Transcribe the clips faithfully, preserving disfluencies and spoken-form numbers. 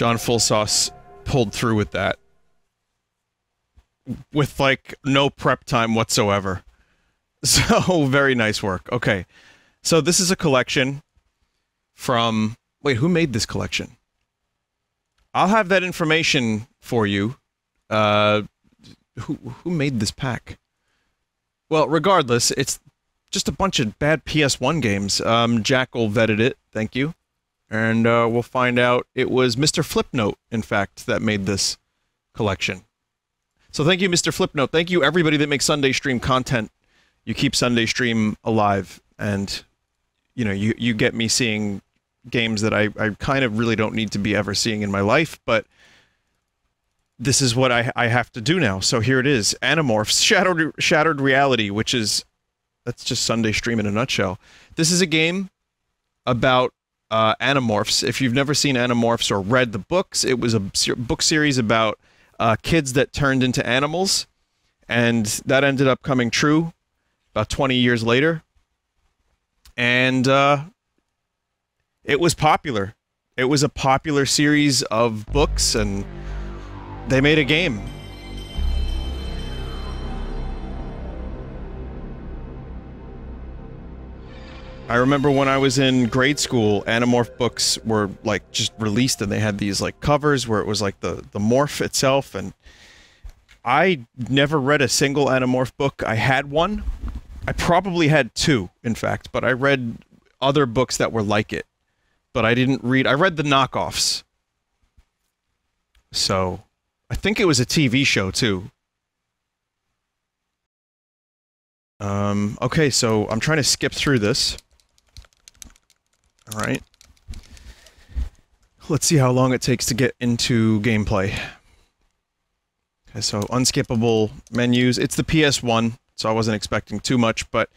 John Fullsauce pulled through with that. With, like, no prep time whatsoever. So, very nice work. Okay. So, this is a collection from... Wait, who made this collection? I'll have that information for you. Uh, who, who made this pack? Well, regardless, it's just a bunch of bad P S one games. Um, Jackal vetted it, thank you. And uh, we'll find out it was Mister Flipnote, in fact, that made this collection. So thank you, Mister Flipnote. Thank you, everybody that makes Sunday Stream content. You keep Sunday Stream alive, and, you know, you, you get me seeing games that I, I kind of really don't need to be ever seeing in my life, but this is what I, I have to do now. So here it is, Animorphs: Shattered, Shattered Reality, which is... That's just Sunday Stream in a nutshell. This is a game about uh, Animorphs. If you've never seen Animorphs or read the books, it was a book series about uh, kids that turned into animals, and that ended up coming true about twenty years later. And uh, it was popular. It was a popular series of books, and they made a game. I remember when I was in grade school, Animorph books were, like, just released, and they had these, like, covers where it was, like, the, the morph itself, and I never read a single Animorph book. I had one. I probably had two, in fact, but I read other books that were like it, but I didn't read... I read the knockoffs. So, I think it was a T V show, too. Um, okay, so I'm trying to skip through this. All right. Let's see how long it takes to get into gameplay. Okay, so unskippable menus. It's the P S one, so I wasn't expecting too much, but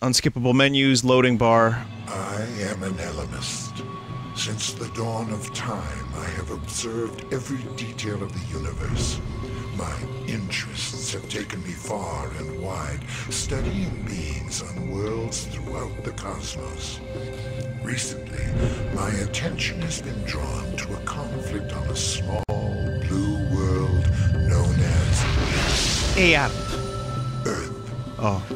unskippable menus, loading bar. I am an Elemist. Since the dawn of time, I have observed every detail of the universe. My interests have taken me far and wide, studying beings on worlds throughout the cosmos. Recently, my attention has been drawn to a conflict on a small blue world known as Earth. Yeah. Earth. Oh.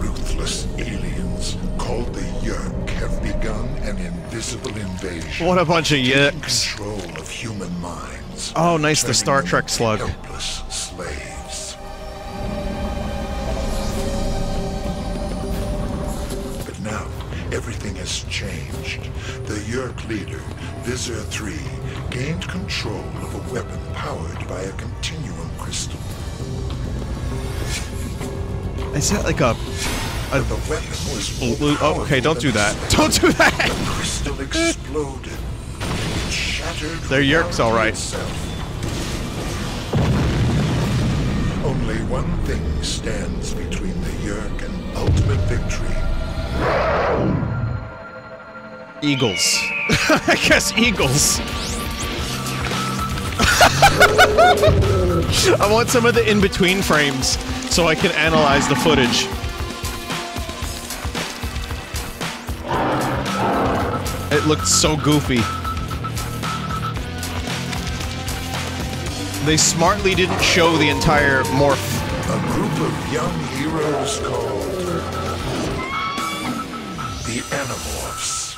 Ruthless aliens called the Yeerk have begun an invisible invasion. What a bunch of Yeerks. Control of human minds. Oh, nice, the Star Trek slug. Helpless slaves. But now, everything has changed. The Yeerk leader, Vizer three, gained control of a weapon powered by a continuum crystal. Is that like a... a the weapon was blue... Oh, okay, don't do that. Don't do that! The crystal exploded. They're Yeerks, all right. Only one thing stands between the Yeerk and ultimate victory. Eagles. I guess eagles. I want some of the in-between frames so I can analyze the footage. It looked so goofy. They smartly didn't show the entire morph. A group of young heroes called the Animorphs.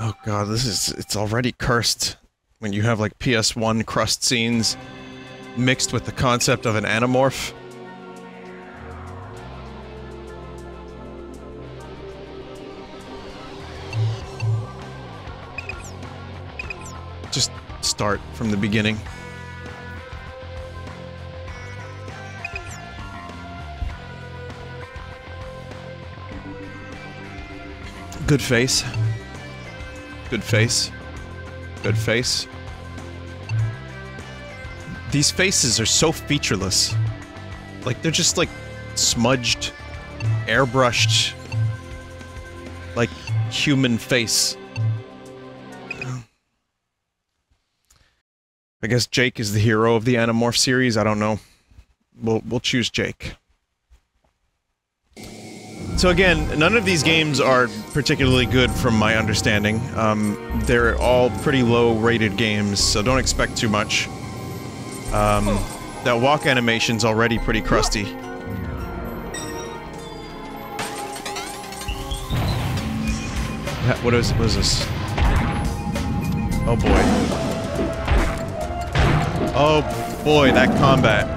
Oh god, this is... it's already cursed when you have, like, P S one crust scenes mixed with the concept of an Animorph. Just... start from the beginning. Good face. Good face. Good face. These faces are so featureless. Like, they're just, like, smudged, airbrushed, like, human face. I guess Jake is the hero of the Animorph series, I don't know. We'll, we'll choose Jake. So again, none of these games are particularly good from my understanding. Um, they're all pretty low-rated games, so don't expect too much. Um, that walk animation's already pretty crusty. What is, what is this? Oh boy. Oh boy, that combat.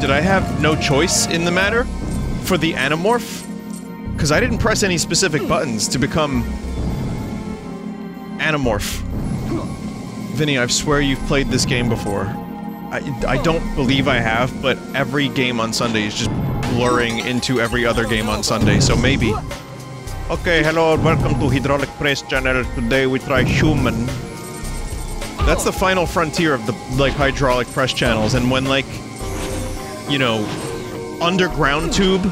Did I have no choice in the matter for the Animorph? Because I didn't press any specific buttons to become Animorph. Vinny, I swear you've played this game before. I, I don't believe I have, but every game on Sunday is just blurring into every other game on Sunday, so maybe. Okay, hello and welcome to Hydraulic Press Channel. Today we try Schumann. That's the final frontier of the, like, Hydraulic Press Channels, and when, like, you know, Underground Tube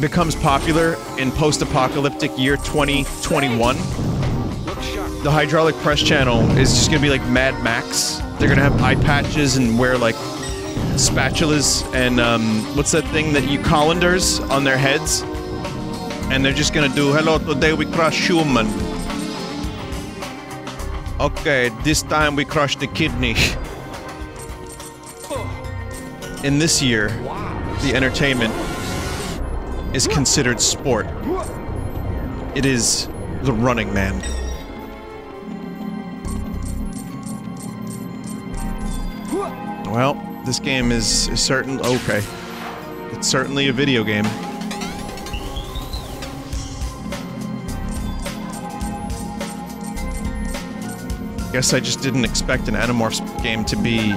becomes popular in post-apocalyptic year twenty twenty-one, the Hydraulic Press Channel is just gonna be like Mad Max. They're gonna have eye patches and wear, like, spatulas and, um, what's that thing that you colanders on their heads? And they're just gonna do, hello, today we crush Schumann. Okay, this time we crush the kidney. In this year, the entertainment is considered sport. It is the Running Man. Well, this game is, is certain- okay. It's certainly a video game. Guess I just didn't expect an Animorphs game to be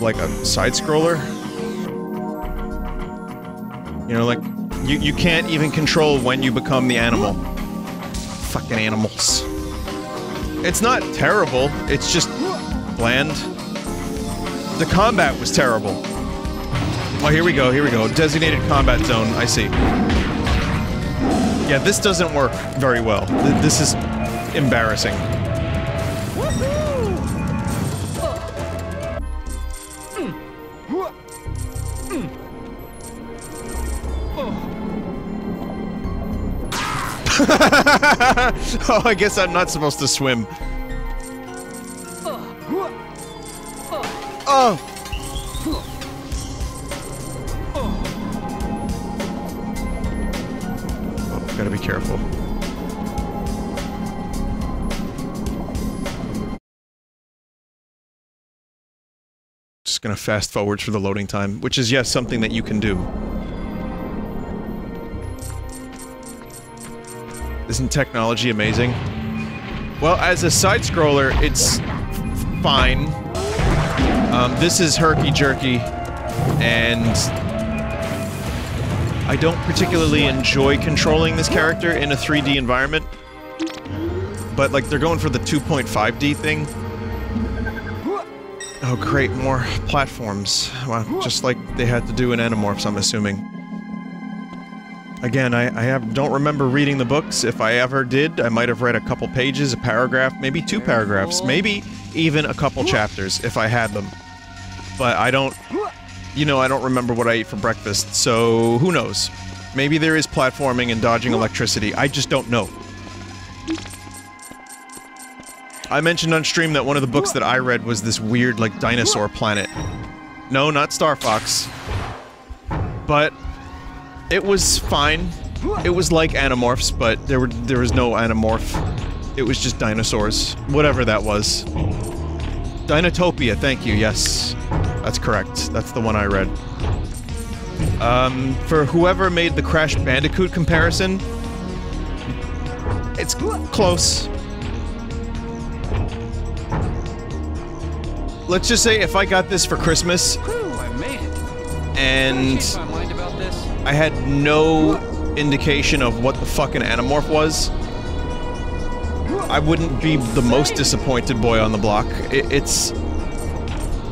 like a side-scroller. You know, like, you, you can't even control when you become the animal. Fucking animals. It's not terrible, it's just bland. The combat was terrible. Well, here we go, here we go. Designated combat zone, I see. Yeah, this doesn't work very well. This is embarrassing. Oh, I guess I'm not supposed to swim. Oh! Oh, gotta be careful. Just gonna fast forward for the loading time, which is, yes, something that you can do. Isn't technology amazing? Well, as a side-scroller, it's fine. Um, this is herky-jerky, and I don't particularly enjoy controlling this character in a three D environment. But, like, they're going for the two point five D thing. Oh, great, more platforms. Well, just like they had to do in Animorphs, I'm assuming. Again, I, I have, don't remember reading the books. If I ever did, I might have read a couple pages, a paragraph, maybe two paragraphs, maybe even a couple chapters, if I had them. But I don't, you know, I don't remember what I ate for breakfast, so who knows? Maybe there is platforming and dodging electricity, I just don't know. I mentioned on stream that one of the books that I read was this weird, like, dinosaur planet. No, not Star Fox. But it was fine. It was like Animorphs, but there were there was no Animorph. It was just dinosaurs. Whatever that was. Dinotopia, thank you, yes. That's correct. That's the one I read. Um, for whoever made the Crash Bandicoot comparison, it's close. Let's just say if I got this for Christmas, and I had no indication of what the fucking Animorph was, I wouldn't be the most disappointed boy on the block. It, it's...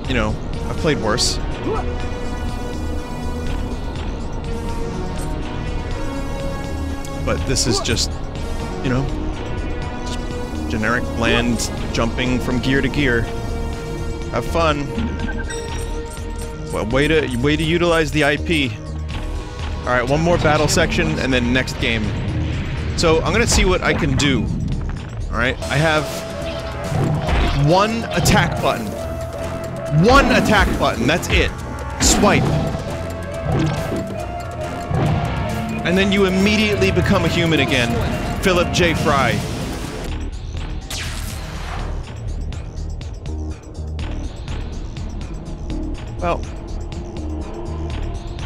You know, I've played worse. But this is just, you know, just generic bland jumping from gear to gear. Have fun. Well, way to way to utilize the I P. All right, one more battle section and then next game. So I'm gonna see what I can do. All right, I have one attack button. One attack button. That's it. Swipe. And then you immediately become a human again. Philip J. Fry. Well,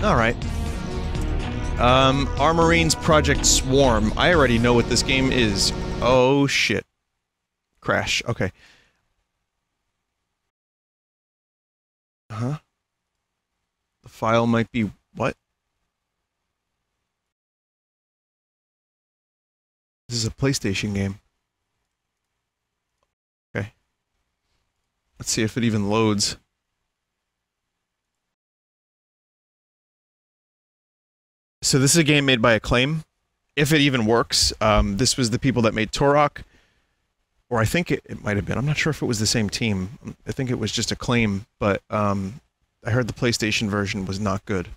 all right. Um, Armorines: Project S W A R M. I already know what this game is. Oh shit. Crash. Okay. Huh? The file might be what? This is a PlayStation game. Okay. Let's see if it even loads. So this is a game made by Acclaim, if it even works. Um, this was the people that made Turok, or I think it, it might have been. I'm not sure if it was the same team. I think it was just Acclaim, but um, I heard the PlayStation version was not good.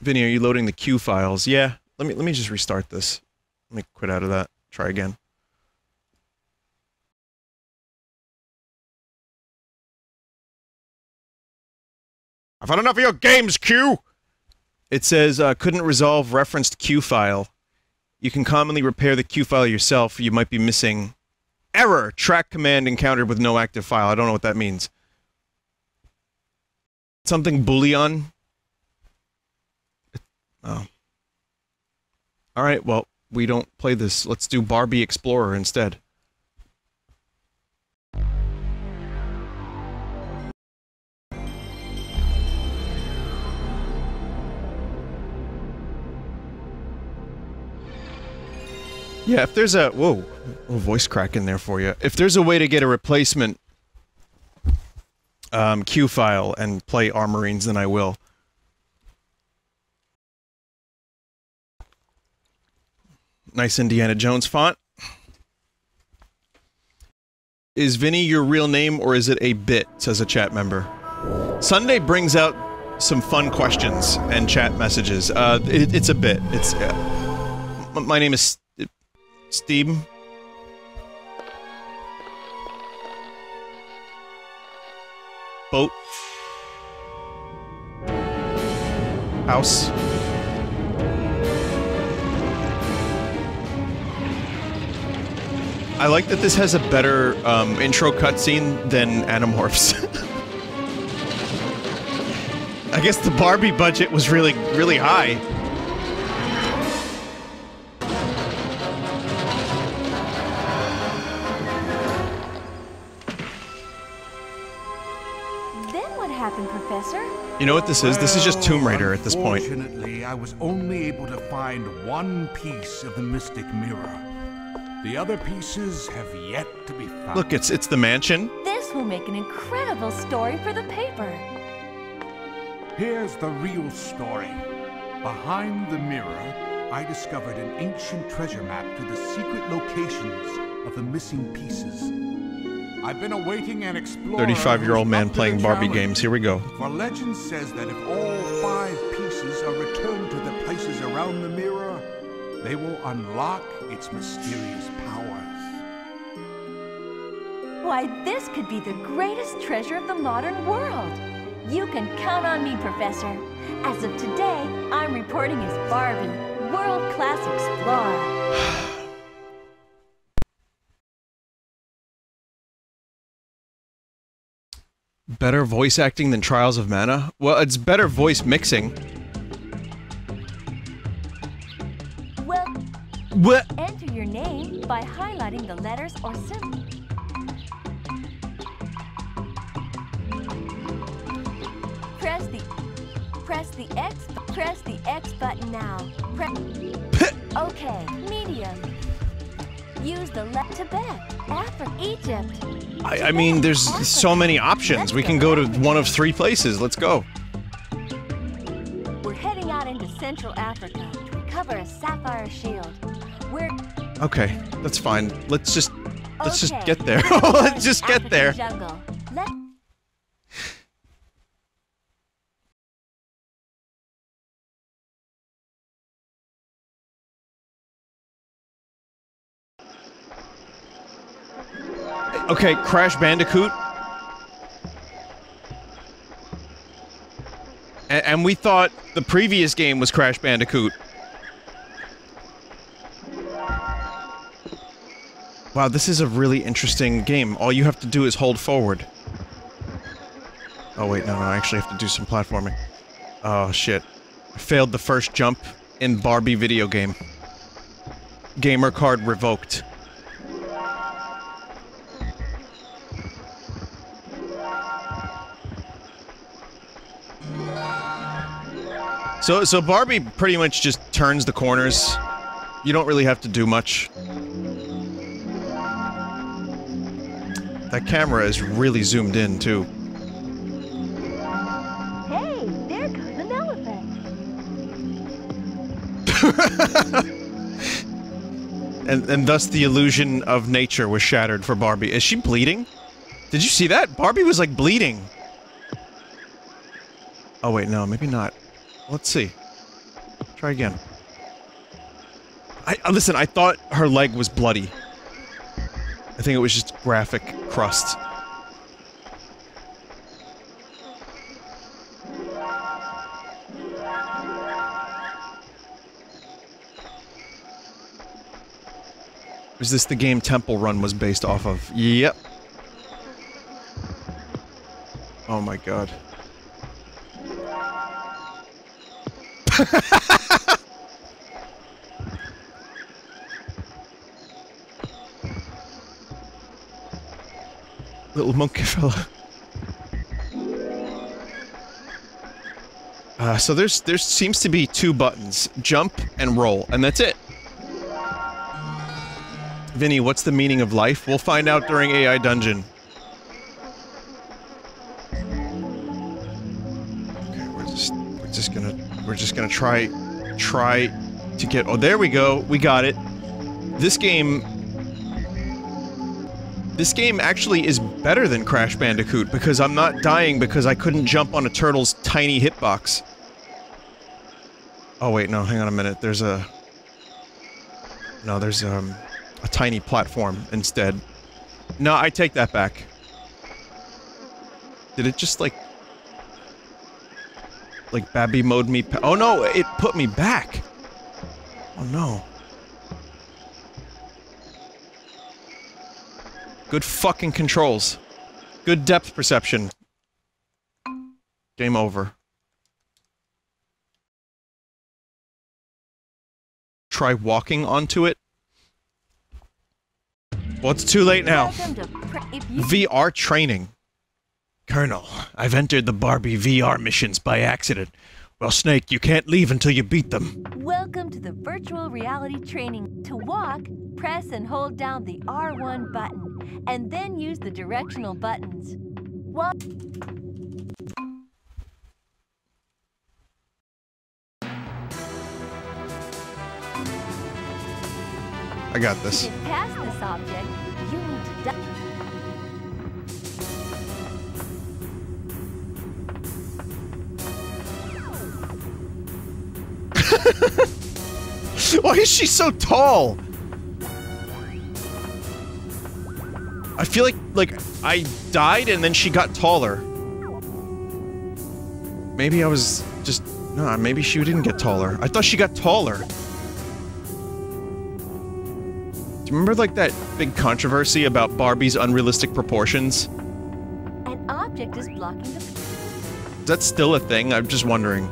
Vinny, are you loading the Q files? Yeah. Let me let me just restart this. Let me quit out of that. Try again. I've had enough of your games, Q! It says, uh, couldn't resolve referenced Q file. You can commonly repair the Q file yourself. You might be missing... Error! Track command encountered with no active file. I don't know what that means. Something Boolean? Oh. Alright, well, we don't play this. Let's do Barbie Explorer instead. Yeah, if there's a... Whoa. A voice crack in there for you. If there's a way to get a replacement... Um, Q file and play Armorines, then I will. Nice Indiana Jones font. Is Vinny your real name or is it a bit, says a chat member. Sunday brings out some fun questions and chat messages. Uh, it, it's a bit. It's... Uh, my name is... Steam. Boat. House. I like that this has a better um, intro cutscene than Animorphs. I guess the Barbie budget was really, really high. You know what this is? This is just Tomb Raider at this point. Fortunately, I was only able to find one piece of the Mystic Mirror. The other pieces have yet to be found. Look, it's it's the mansion. This will make an incredible story for the paper. Here's the real story. Behind the mirror, I discovered an ancient treasure map to the secret locations of the missing pieces. I've been awaiting an explorer. thirty-five-year-old man playing Barbie games. Here we go. For legend says that if all five pieces are returned to the places around the mirror, they will unlock its mysterious powers. Why, this could be the greatest treasure of the modern world. You can count on me, Professor. As of today, I'm reporting as Barbie, world-class explorer. Better voice acting than Trials of Mana? Well, it's better voice mixing. Well, what? Enter your name by highlighting the letters or symbols. Press the press the X press the X button now. Press okay, medium. Use the left Tibet, Africa, Egypt. I, I mean, there's so many options. We can go to one of three places. Let's go. We're heading out into Central Africa to recover a sapphire shield. We're Okay, that's fine. Let's just let's okay. just get there. let's just get there. Okay, Crash Bandicoot. A and we thought the previous game was Crash Bandicoot. Wow, this is a really interesting game. All you have to do is hold forward. Oh wait, no, no, I actually have to do some platforming. Oh shit. I failed the first jump in Barbie video game. Gamer card revoked. So, so Barbie pretty much just turns the corners. You don't really have to do much. That camera is really zoomed in, too. Hey, there goes an elephant. and, and thus the illusion of nature was shattered for Barbie. Is she bleeding? Did you see that? Barbie was, like, bleeding. Oh, wait, no, maybe not. Let's see. Try again. I- listen, I thought her leg was bloody. I think it was just graphic crust. Was this the game Temple Run was based off of? Yep. Oh my god. Little monkey fella. Uh, so there's there seems to be two buttons: jump and roll, and that's it. Vinny, what's the meaning of life? We'll find out during A I Dungeon. Okay, we're just we're just gonna we're just gonna try try to get. Oh, there we go. We got it. This game. This game actually is better than Crash Bandicoot, because I'm not dying because I couldn't jump on a turtle's tiny hitbox. Oh wait, no, hang on a minute, there's a... No, there's um, a tiny platform instead. No, I take that back. Did it just like... Like, Babby mode me pa- Oh no, it put me back! Oh no. Good fucking controls. Good depth perception. Game over. Try walking onto it. Well, it's too late now. V R training. Colonel, I've entered the Barbie V R missions by accident. Well, Snake, you can't leave until you beat them. Welcome to the virtual reality training. To walk, press and hold down the R one button. And then use the directional buttons. What? I got this. To get past this object, you need to die. Why is she so tall? I feel like, like, I died and then she got taller. Maybe I was just... Nah, maybe she didn't get taller. I thought she got taller. Do you remember, like, that big controversy about Barbie's unrealistic proportions? An object is blocking the... Is that still a thing? I'm just wondering.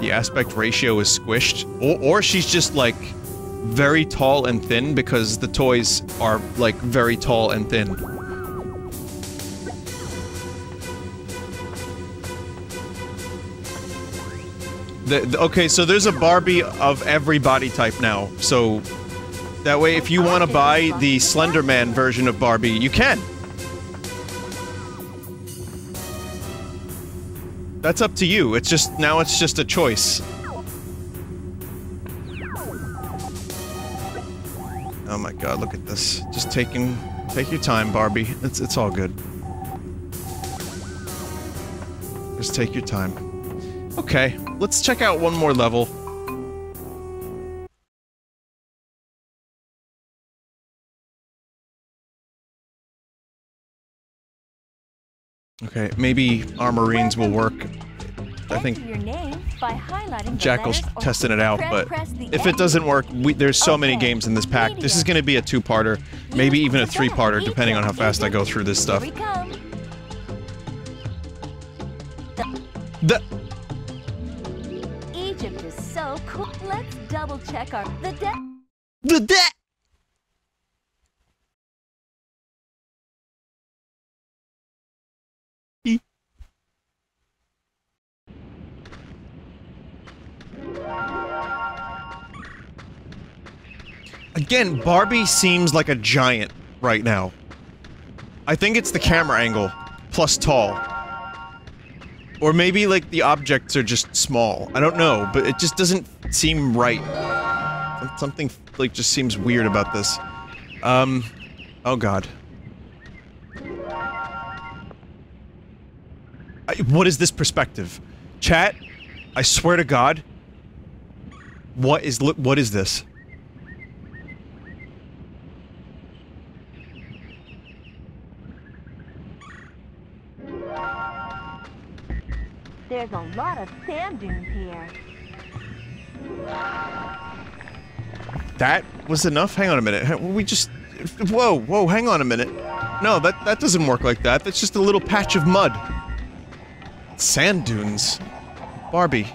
The aspect ratio is squished. Or, or she's just, like... very tall and thin, because the toys are, like, very tall and thin. The, the, okay, so there's a Barbie of every body type now, so... That way, if you want to buy the Slender Man version of Barbie, you can! That's up to you, it's just- now it's just a choice. Oh my god, look at this. Just taking, take your time, Barbie. It's, it's all good. Just take your time. Okay, let's check out one more level. Okay, maybe Armorines will work. I think Jackal's testing it out, but if it doesn't work, we, there's so many games in this pack. This is going to be a two-parter, maybe even a three-parter, depending on how fast I go through this stuff. The Egypt is so cool. Let's double-check our the debt. The debt. Again, Barbie seems like a giant right now. I think it's the camera angle, plus tall. Or maybe, like, the objects are just small. I don't know, but it just doesn't seem right. Something, like, just seems weird about this. Um, oh god. I, what is this perspective? Chat, I swear to god. What is, what is this? There's a lot of sand dunes here. That was enough? Hang on a minute. We just... Whoa, whoa, hang on a minute. No, that, that doesn't work like that. That's just a little patch of mud. Sand dunes. Barbie.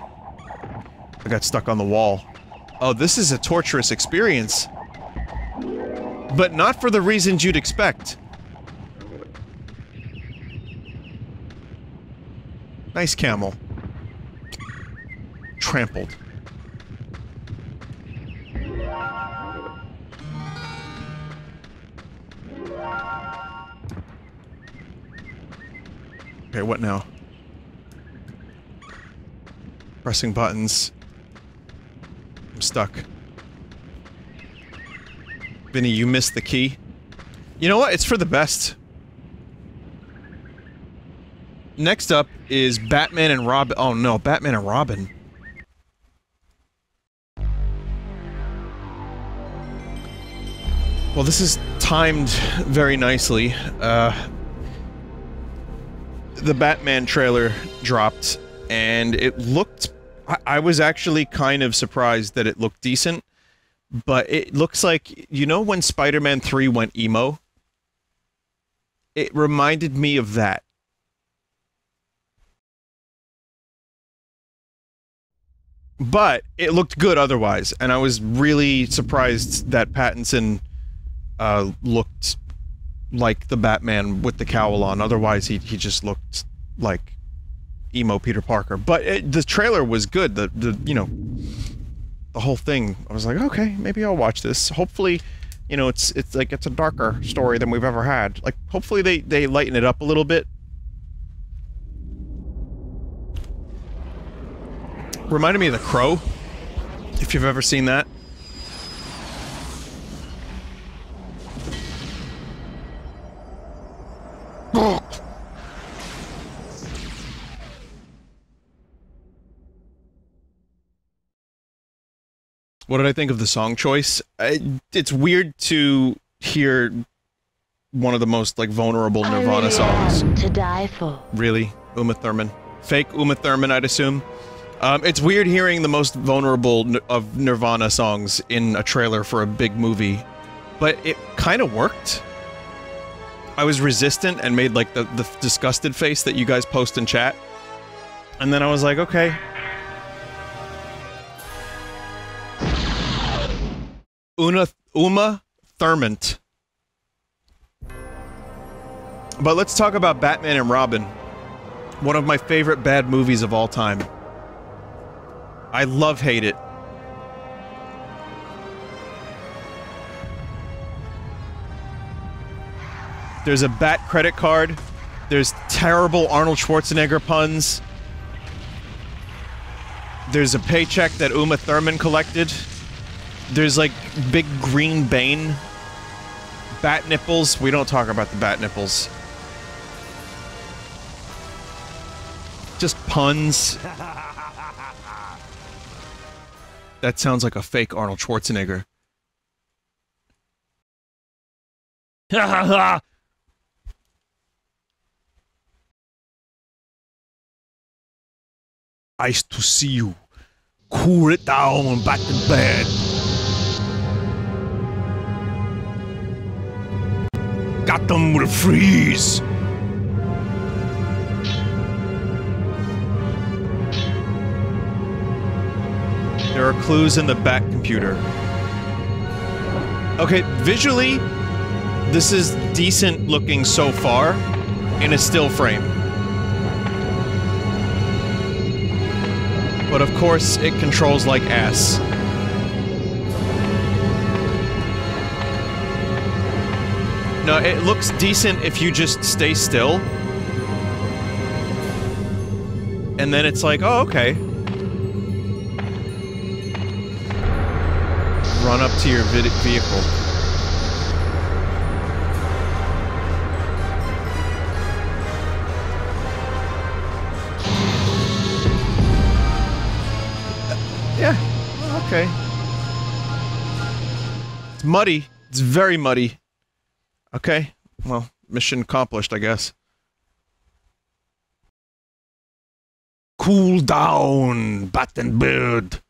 I got stuck on the wall. Oh, this is a torturous experience. But not for the reasons you'd expect. Nice camel. Trampled. Okay, what now? Pressing buttons. I'm stuck. Vinny, you missed the key. You know what? It's for the best. Next up is Batman and Robin. Oh no, Batman and Robin. Well, this is timed very nicely. Uh, the Batman trailer dropped, and it looked... I, I was actually kind of surprised that it looked decent, but it looks like... You know when Spider-Man three went emo? It reminded me of that. But it looked good otherwise, and I was really surprised that Pattinson uh, looked like the Batman with the cowl on. Otherwise, he he just looked like emo Peter Parker. But it, the trailer was good. The the you know the whole thing. I was like, okay, maybe I'll watch this. Hopefully, you know, it's it's like it's a darker story than we've ever had. Like, hopefully they they lighten it up a little bit. Reminded me of The Crow, if you've ever seen that. What did I think of the song choice? I, it's weird to hear one of the most, like, vulnerable Nirvana songs. To die for. Really? Uma Thurman. Fake Uma Thurman, I'd assume. Um, it's weird hearing the most vulnerable of Nirvana songs in a trailer for a big movie, but it kind of worked. I was resistant and made, like, the, the disgusted face that you guys post in chat, and then I was like, okay. Una, Uma Thurman. But let's talk about Batman and Robin, one of my favorite bad movies of all time. I love hate it. There's a bat credit card. There's terrible Arnold Schwarzenegger puns. There's a paycheck that Uma Thurman collected. There's, like, big green Bane Bat nipples? We don't talk about the bat nipples. Just puns. That sounds like a fake Arnold Schwarzenegger. Ha ha ha! Nice to see you. Cool it down, back in bed. Got them with a freeze. There are clues in the back computer. Okay, visually, this is decent looking so far in a still frame. But of course, it controls like ass. No, it looks decent if you just stay still. And then it's like, oh, okay. Run up to your vid- vehicle. Yeah, okay. It's muddy. It's very muddy. Okay, well, mission accomplished, I guess. Cool down, bat and bird.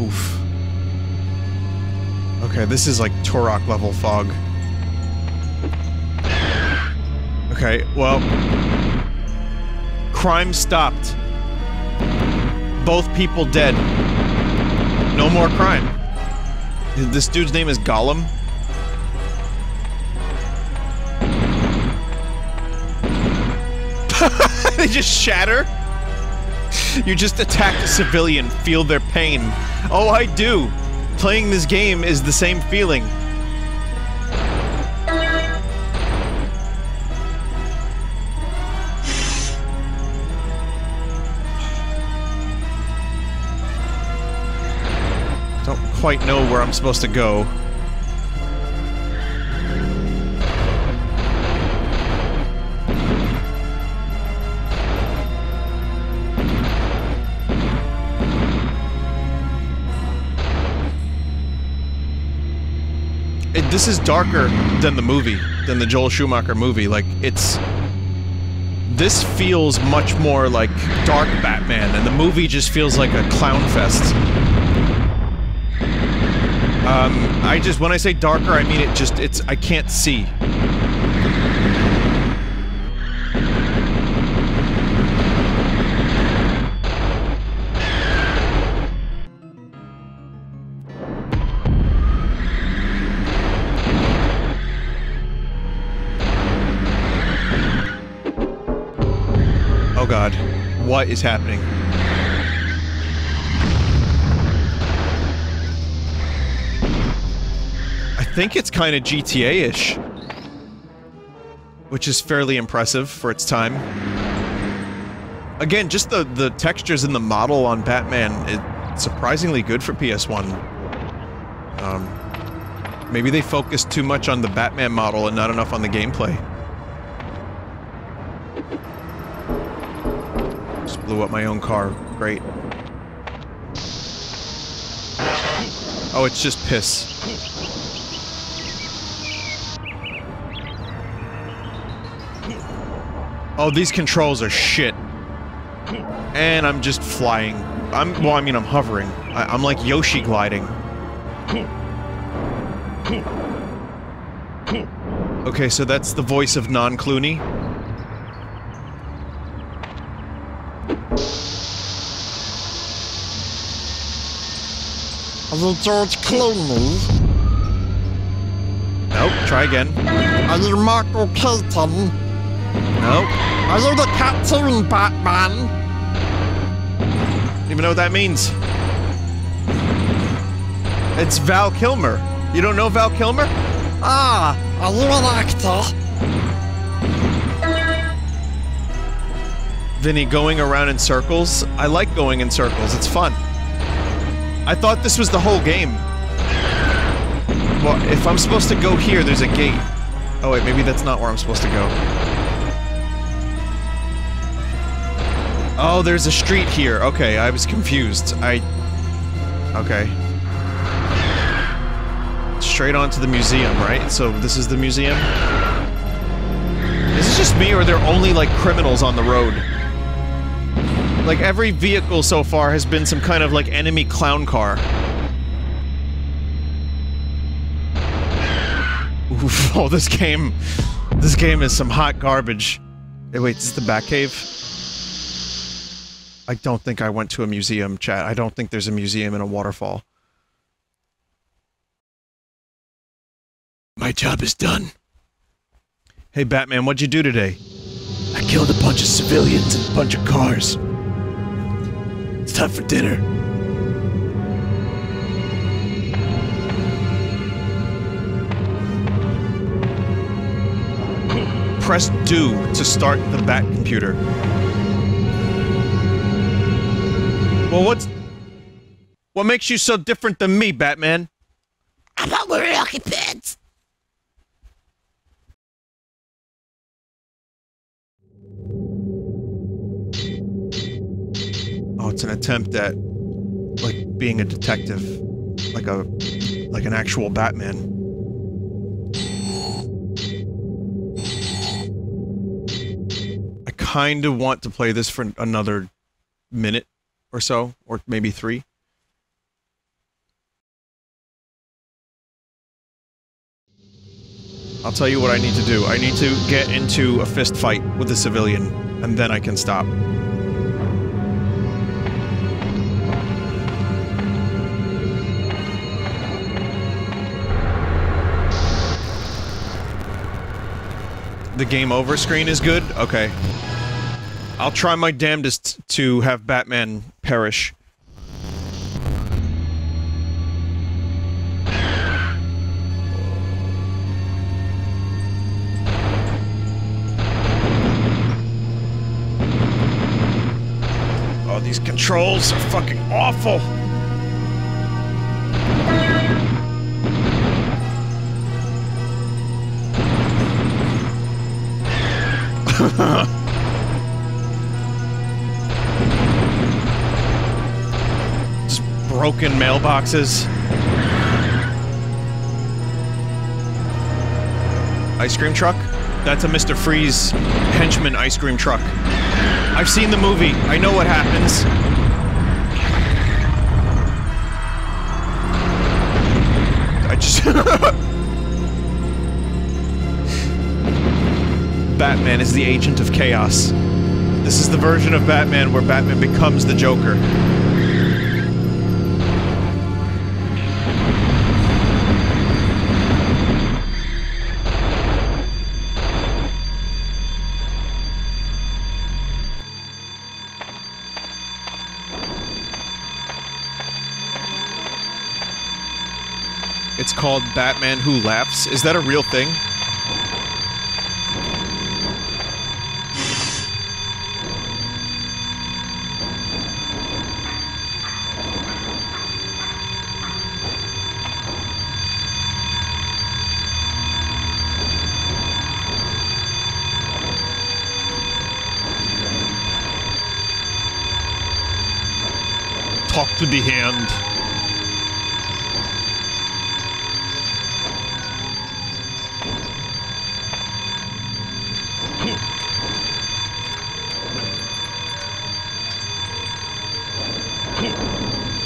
Oof. Okay, this is like Turok level fog. Okay, well... crime stopped. Both people dead. No more crime. This dude's name is Gollum. They just shatter? You just attacked a civilian. Feel their pain. Oh, I do. Playing this game is the same feeling. Don't quite know where I'm supposed to go. It, this is darker than the movie, than the Joel Schumacher movie. Like, it's... this feels much more like Dark Batman, and the movie just feels like a clown fest. Um, I just, when I say darker, I mean it just, it's, I can't see. Oh God, what is happening? I think it's kind of G T A-ish, which is fairly impressive for its time. Again, just the, the textures and the model on Batman is surprisingly good for P S one. Um, maybe they focused too much on the Batman model and not enough on the gameplay. Just blew up my own car. Great. Oh, it's just piss. Oh, these controls are shit. And I'm just flying. I'm, well, I mean, I'm hovering. I, I'm like Yoshi gliding. Okay, so that's the voice of non-Clooney. A little George Clooney. Nope, try again. A little Michael Keaton. Nope. I love the cartoon Batman. Don't even know what that means. It's Val Kilmer. You don't know Val Kilmer? Ah, I love an actor. than going around in circles. I like going in circles, it's fun. I thought this was the whole game. Well, if I'm supposed to go here, there's a gate. Oh wait, maybe that's not where I'm supposed to go. Oh, there's a street here. Okay, I was confused. I... Okay. Straight on to the museum, right? So this is the museum? Is it just me, or are there only, like, criminals on the road? Like, every vehicle so far has been some kind of, like, enemy clown car. Oof, oh, this game... This game is some hot garbage. Hey, wait, is this the Batcave? I don't think I went to a museum, chat. I don't think there's a museum and a waterfall. My job is done. Hey, Batman, what'd you do today? I killed a bunch of civilians and a bunch of cars. It's time for dinner. Press do to start the Bat computer. Well, what's... What makes you so different than me, Batman? I'm not wearing hockey pads. Oh, it's an attempt at, like, being a detective. Like a... like an actual Batman. I kinda want to play this for another minute or so, or maybe three. I'll tell you what I need to do. I need to get into a fist fight with a civilian, and then I can stop. The game over screen is good? Okay. I'll try my damnedest to have Batman perish. Oh, these controls are fucking awful! Just broken mailboxes. Ice cream truck? That's a Mister Freeze henchman ice cream truck. I've seen the movie. I know what happens. I just... Batman is the agent of chaos. This is the version of Batman where Batman becomes the Joker. It's called Batman Who Laughs. Is that a real thing? Talk to the hand.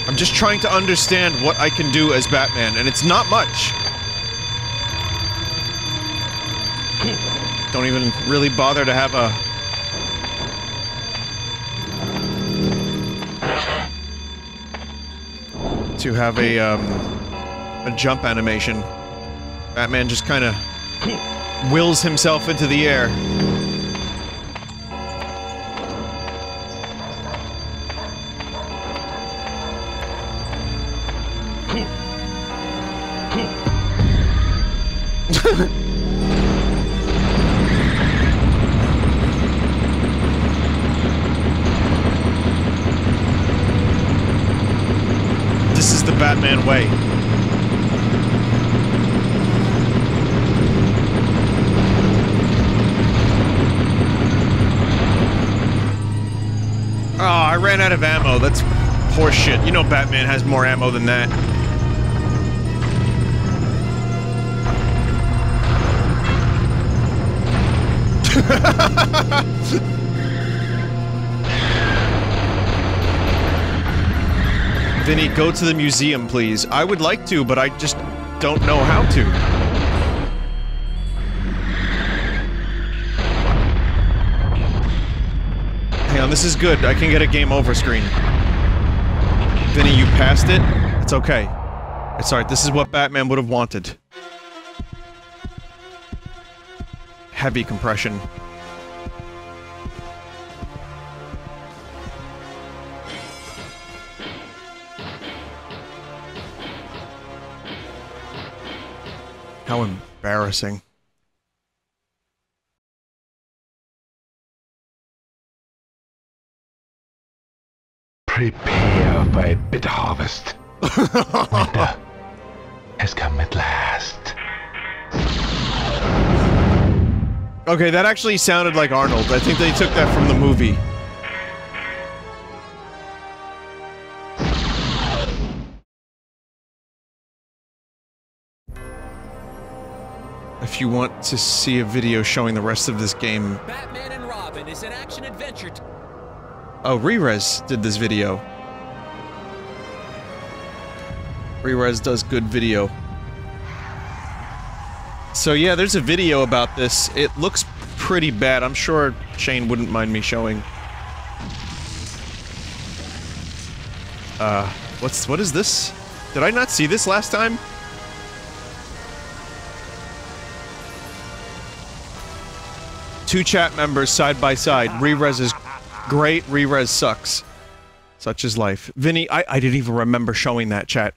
I'm just trying to understand what I can do as Batman, and it's not much. Don't even really bother to have a... to have a, um, a jump animation. Batman just kinda wills himself into the air. the Batman way. Oh, I ran out of ammo. That's horse shit. You know Batman has more ammo than that. Vinny, go to the museum, please. I would like to, but I just don't know how to. This is good. I can get a game over screen. Vinny, you passed it? It's okay. It's alright. This is what Batman would have wanted. Heavy compression. How embarrassing. Prepare for a bitter harvest. Winter has come at last. Okay, that actually sounded like Arnold. I think they took that from the movie. If you want to see a video showing the rest of this game... Batman and Robin is an action-adventure... Oh, Rerez did this video. Rerez does good video. So yeah, there's a video about this. It looks pretty bad. I'm sure Shane wouldn't mind me showing. Uh, what's- what is this? Did I not see this last time? Two chat members side by side. Rerez is great, Rerez sucks. Such is life. Vinny, I, I didn't even remember showing that chat.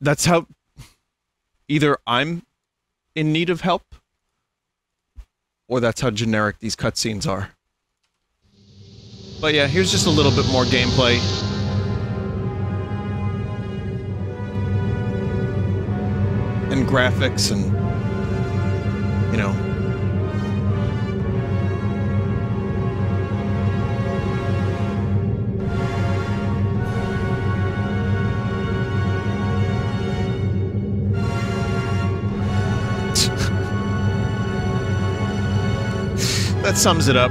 That's how... Either I'm in need of help, or that's how generic these cutscenes are. But yeah, here's just a little bit more gameplay. And graphics and... You know... That sums it up.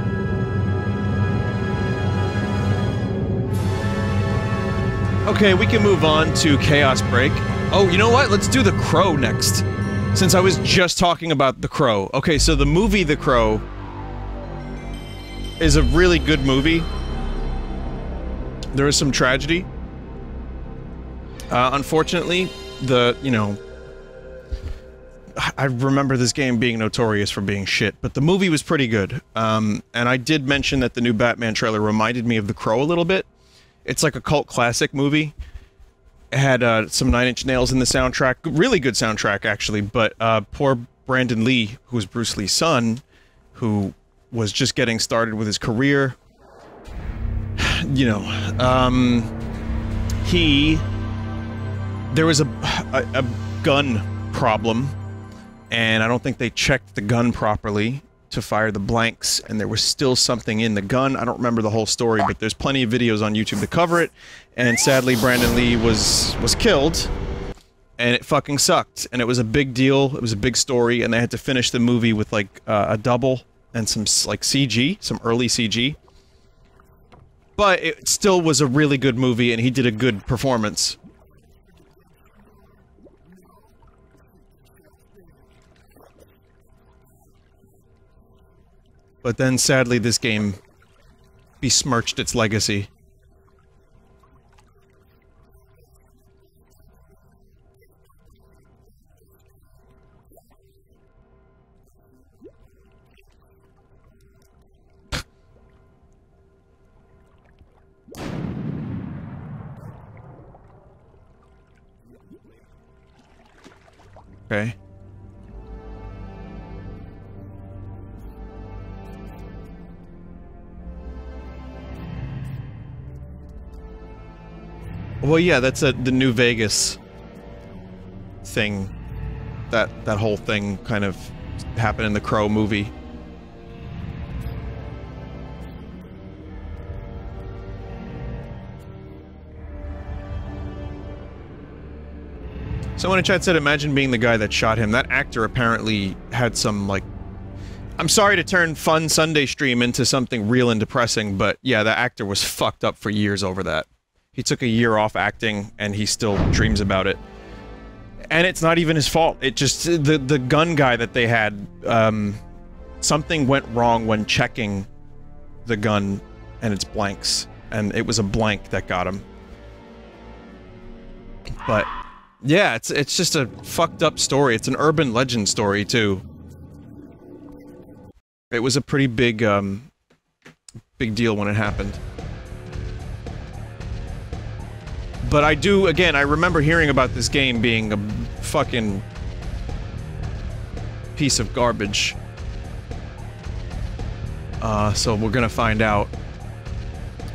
Okay, we can move on to Chaos Break. Oh, you know what? Let's do The Crow next. Since I was just talking about The Crow. Okay, so the movie The Crow... is a really good movie. There is some tragedy. Uh, unfortunately, the, you know... I remember this game being notorious for being shit, but the movie was pretty good. Um, and I did mention that the new Batman trailer reminded me of The Crow a little bit. It's like a cult classic movie. It had uh, some Nine Inch Nails in the soundtrack. Really good soundtrack, actually, but uh, poor Brandon Lee, who was Bruce Lee's son, who was just getting started with his career. You know, um, he... There was a, a, a gun problem. And I don't think they checked the gun properly to fire the blanks, and there was still something in the gun. I don't remember the whole story, but there's plenty of videos on YouTube to cover it. And sadly, Brandon Lee was was killed, and it fucking sucked. And it was a big deal. It was a big story, and they had to finish the movie with like uh, a double and some like C G, some early C G. But it still was a really good movie, and he did a good performance. But then, sadly, this game besmirched its legacy. Okay. well, yeah, that's a, the New Vegas thing. That that whole thing kind of happened in the Crow movie. Someone in chat said, imagine being the guy that shot him. That actor apparently had some, like... I'm sorry to turn fun Sunday stream into something real and depressing, but yeah, that actor was fucked up for years over that. He took a year off acting, and he still dreams about it. And it's not even his fault. It just... The, the gun guy that they had, um... something went wrong when checking the gun and its blanks. And it was a blank that got him. But... yeah, it's it's just a fucked up story. It's an urban legend story too. It was a pretty big um big deal when it happened. But I do again, I remember hearing about this game being a fucking piece of garbage. Uh so we're going to find out.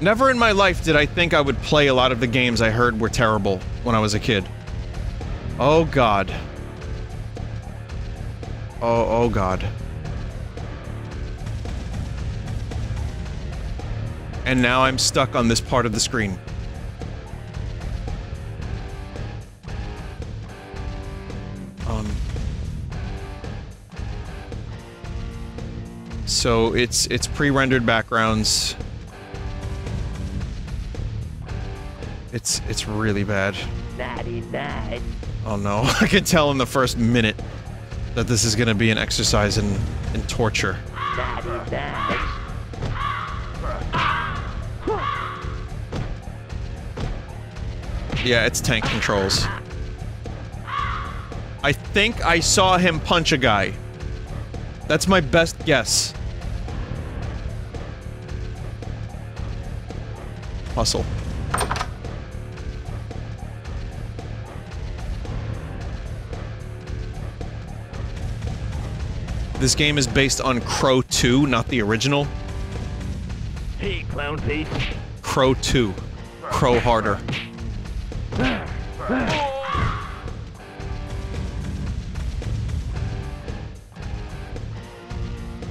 Never in my life did I think I would play a lot of the games I heard were terrible when I was a kid. Oh, God. Oh, oh, God. And now I'm stuck on this part of the screen. Um... So, it's, it's pre-rendered backgrounds. It's, it's really bad. ninety-nine. Oh no, I can tell in the first minute that this is gonna be an exercise in, in torture. Yeah, it's tank controls. I think I saw him punch a guy. That's my best guess. Hustle. This game is based on Crow two, not the original. Hey, clown face. Crow two. Crow harder. I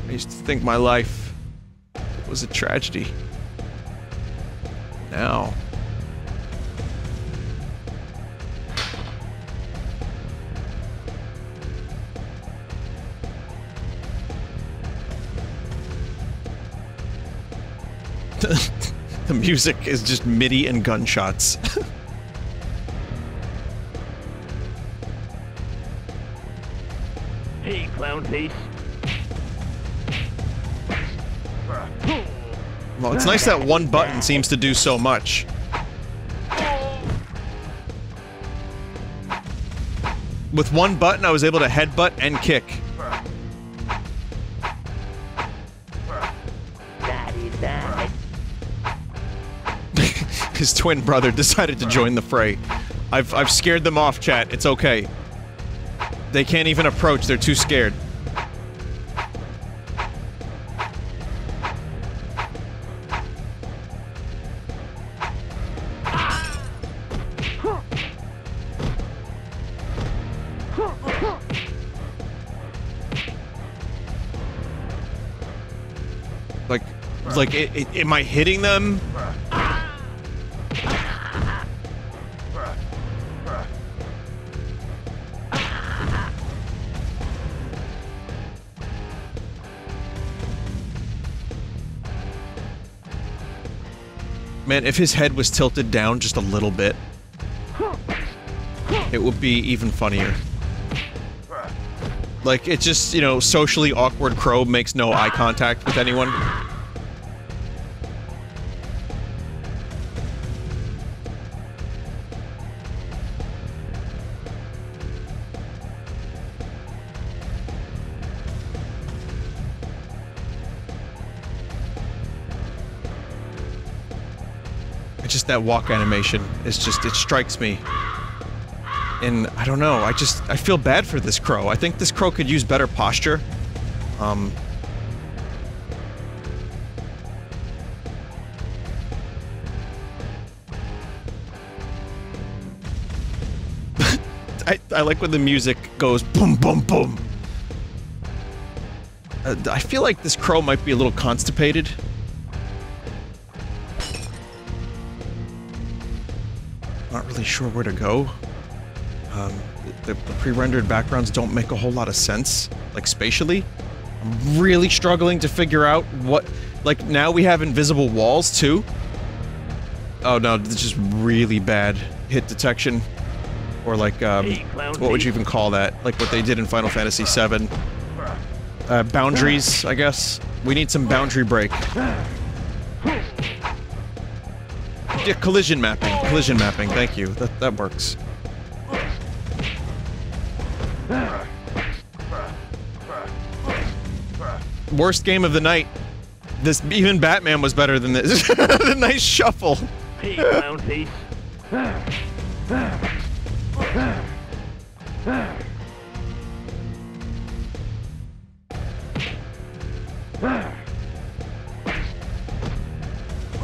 used to think my life was a tragedy. Now... the music is just MIDI and gunshots. Hey, clown face. Well, it's nice that one button seems to do so much. With one button, I was able to headbutt and kick. His twin brother decided to join the fray. I've- I've scared them off, chat. It's okay. They can't even approach. They're too scared. Like, like, it, it, am I hitting them? Man, if his head was tilted down just a little bit, it would be even funnier. Like, it's just, you know, socially awkward Crow makes no eye contact with anyone. Just that walk animation is just, it strikes me. And I don't know, I just, I feel bad for this Crow. I think this Crow could use better posture. Um. I, I like when the music goes boom, boom, boom. Uh, I feel like this Crow might be a little constipated. Not really sure where to go. Um, the, the pre-rendered backgrounds don't make a whole lot of sense, like spatially. I'm really struggling to figure out what... Like, now we have invisible walls, too. Oh no, this is really bad hit detection. Or like, um, hey, what would you even call that? Like what they did in Final Fantasy seven. Uh, boundaries, I guess. We need some boundary break. Yeah, collision mapping, collision mapping, thank you. That, that works. Worst game of the night. This, even Batman was better than this. The nice shuffle. Hey, clown face.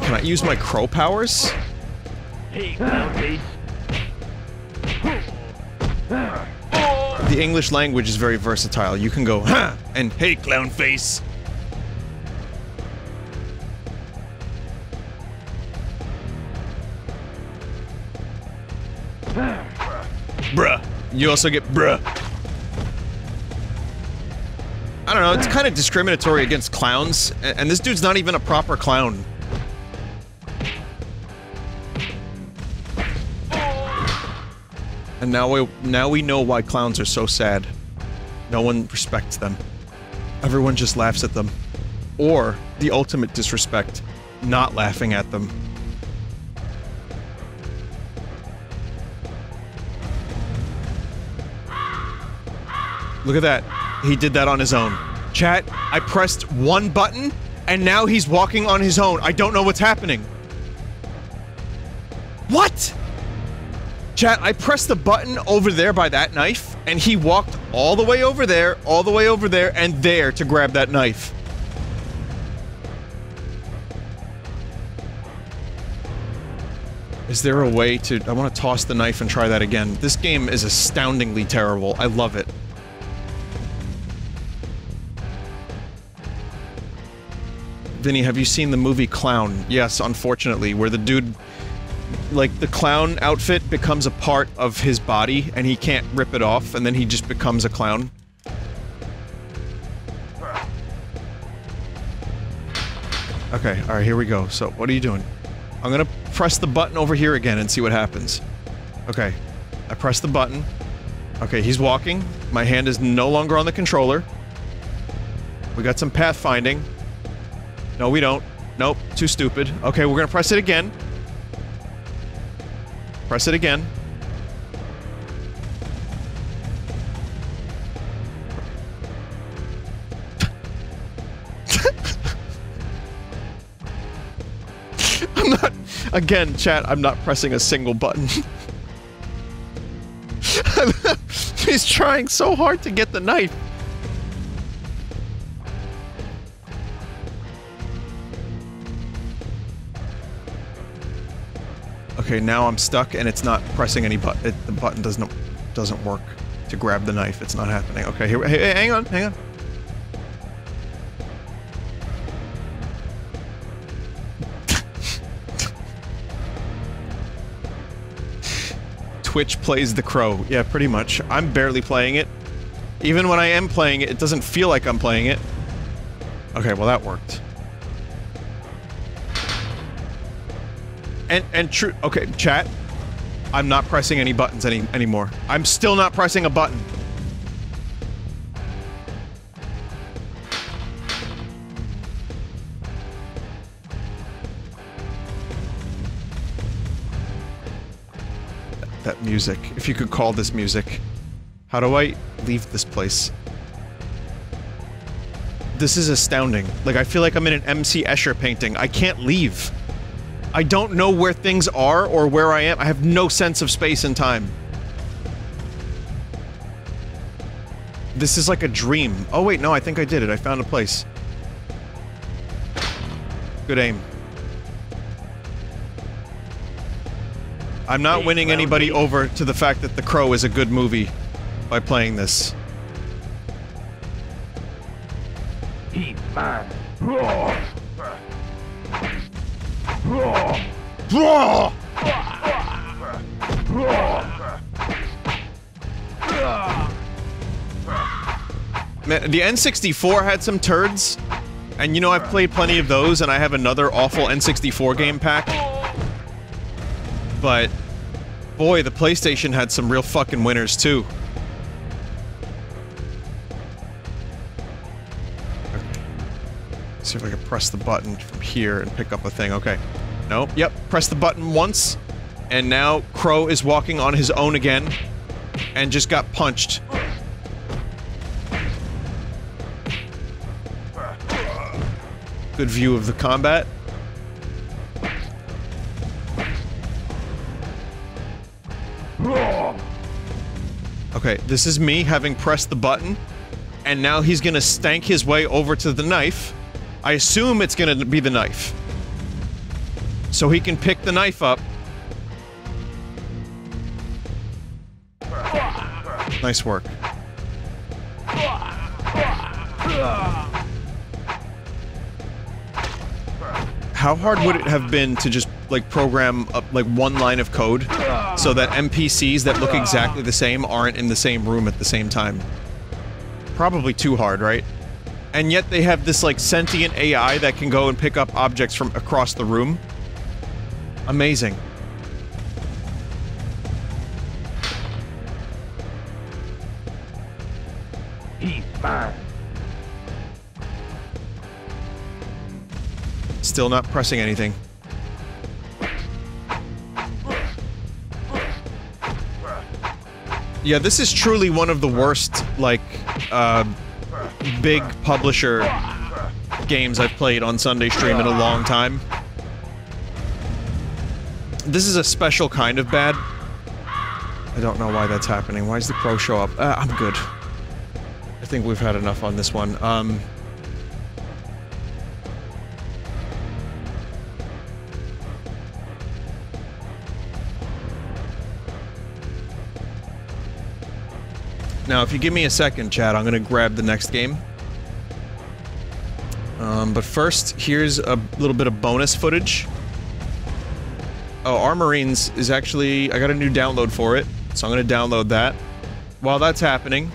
Can I use my crow powers? Hey, clown face. The English language is very versatile. You can go, ha! And hey, clown face. Bruh. You also get bruh. I don't know, it's kind of discriminatory against clowns, and this dude's not even a proper clown. And now we, now we know why clowns are so sad. No one respects them. Everyone just laughs at them. Or, the ultimate disrespect, not laughing at them. Look at that. He did that on his own. Chat, I pressed one button, and now he's walking on his own. I don't know what's happening. What? Chat, I pressed the button over there by that knife, and he walked all the way over there, all the way over there, and there to grab that knife. Is there a way to... I want to toss the knife and try that again. This game is astoundingly terrible. I love it. Vinny, have you seen the movie Clown? Yes, unfortunately, where the dude, like, the clown outfit becomes a part of his body, and he can't rip it off, and then he just becomes a clown. Okay, alright, here we go. So, what are you doing? I'm gonna press the button over here again and see what happens. Okay, I press the button. Okay, he's walking. My hand is no longer on the controller. We got some pathfinding. No, we don't. Nope. Too stupid. Okay, we're gonna press it again. Press it again. I'm not... Again, chat, I'm not pressing a single button. He's trying so hard to get the knife. Okay, now I'm stuck, and it's not pressing any button. It, the button doesn't doesn't work to grab the knife. It's not happening. Okay, here. Hey, hey, hang on, hang on. Twitch plays The Crow. Yeah, pretty much. I'm barely playing it. Even when I am playing it, it doesn't feel like I'm playing it. Okay, well that worked. And, and true- okay, chat. I'm not pressing any buttons any- anymore. I'm still not pressing a button. That, that music. If you could call this music. How do I leave this place? This is astounding. Like, I feel like I'm in an M C Escher painting. I can't leave. I don't know where things are or where I am. I have no sense of space and time. This is like a dream. Oh wait, no, I think I did it. I found a place. Good aim. I'm not winning anybody over to the fact that The Crow is a good movie by playing this. Man, the N sixty-four had some turds, and you know, I've played plenty of those, and I have another awful N sixty-four game pack. But, boy, the PlayStation had some real fucking winners, too. Okay. Let's see if I can press the button from here and pick up a thing, okay. Nope, yep, press the button once, and now Crow is walking on his own again, and just got punched. Good view of the combat. Okay, this is me having pressed the button, and now he's gonna stank his way over to the knife. I assume it's gonna be the knife. So he can pick the knife up. Nice work. How hard would it have been to just, like, program up, like, one line of code so that N P Cs that look exactly the same aren't in the same room at the same time? Probably too hard, right? And yet they have this, like, sentient A I that can go and pick up objects from across the room. Amazing. He's fine. Still not pressing anything. Yeah, this is truly one of the worst, like, uh, big publisher games I've played on Sunday Stream in a long time. This is a special kind of bad. I don't know why that's happening. Why does The Crow show up? Uh, I'm good. I think we've had enough on this one. Um... Now, if you give me a second, chat, I'm gonna grab the next game. Um, but first, here's a little bit of bonus footage. Oh, Armorines is actually... I got a new download for it, so I'm gonna download that. While that's happening,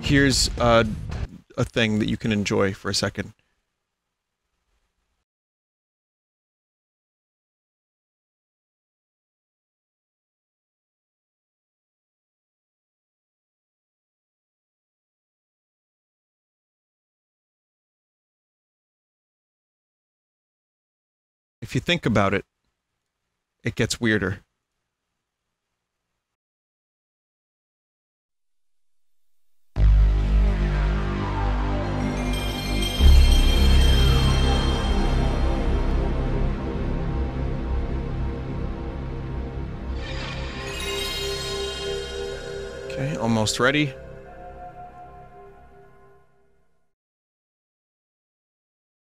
here's uh, a thing that you can enjoy for a second. If you think about it, it gets weirder. Okay, almost ready.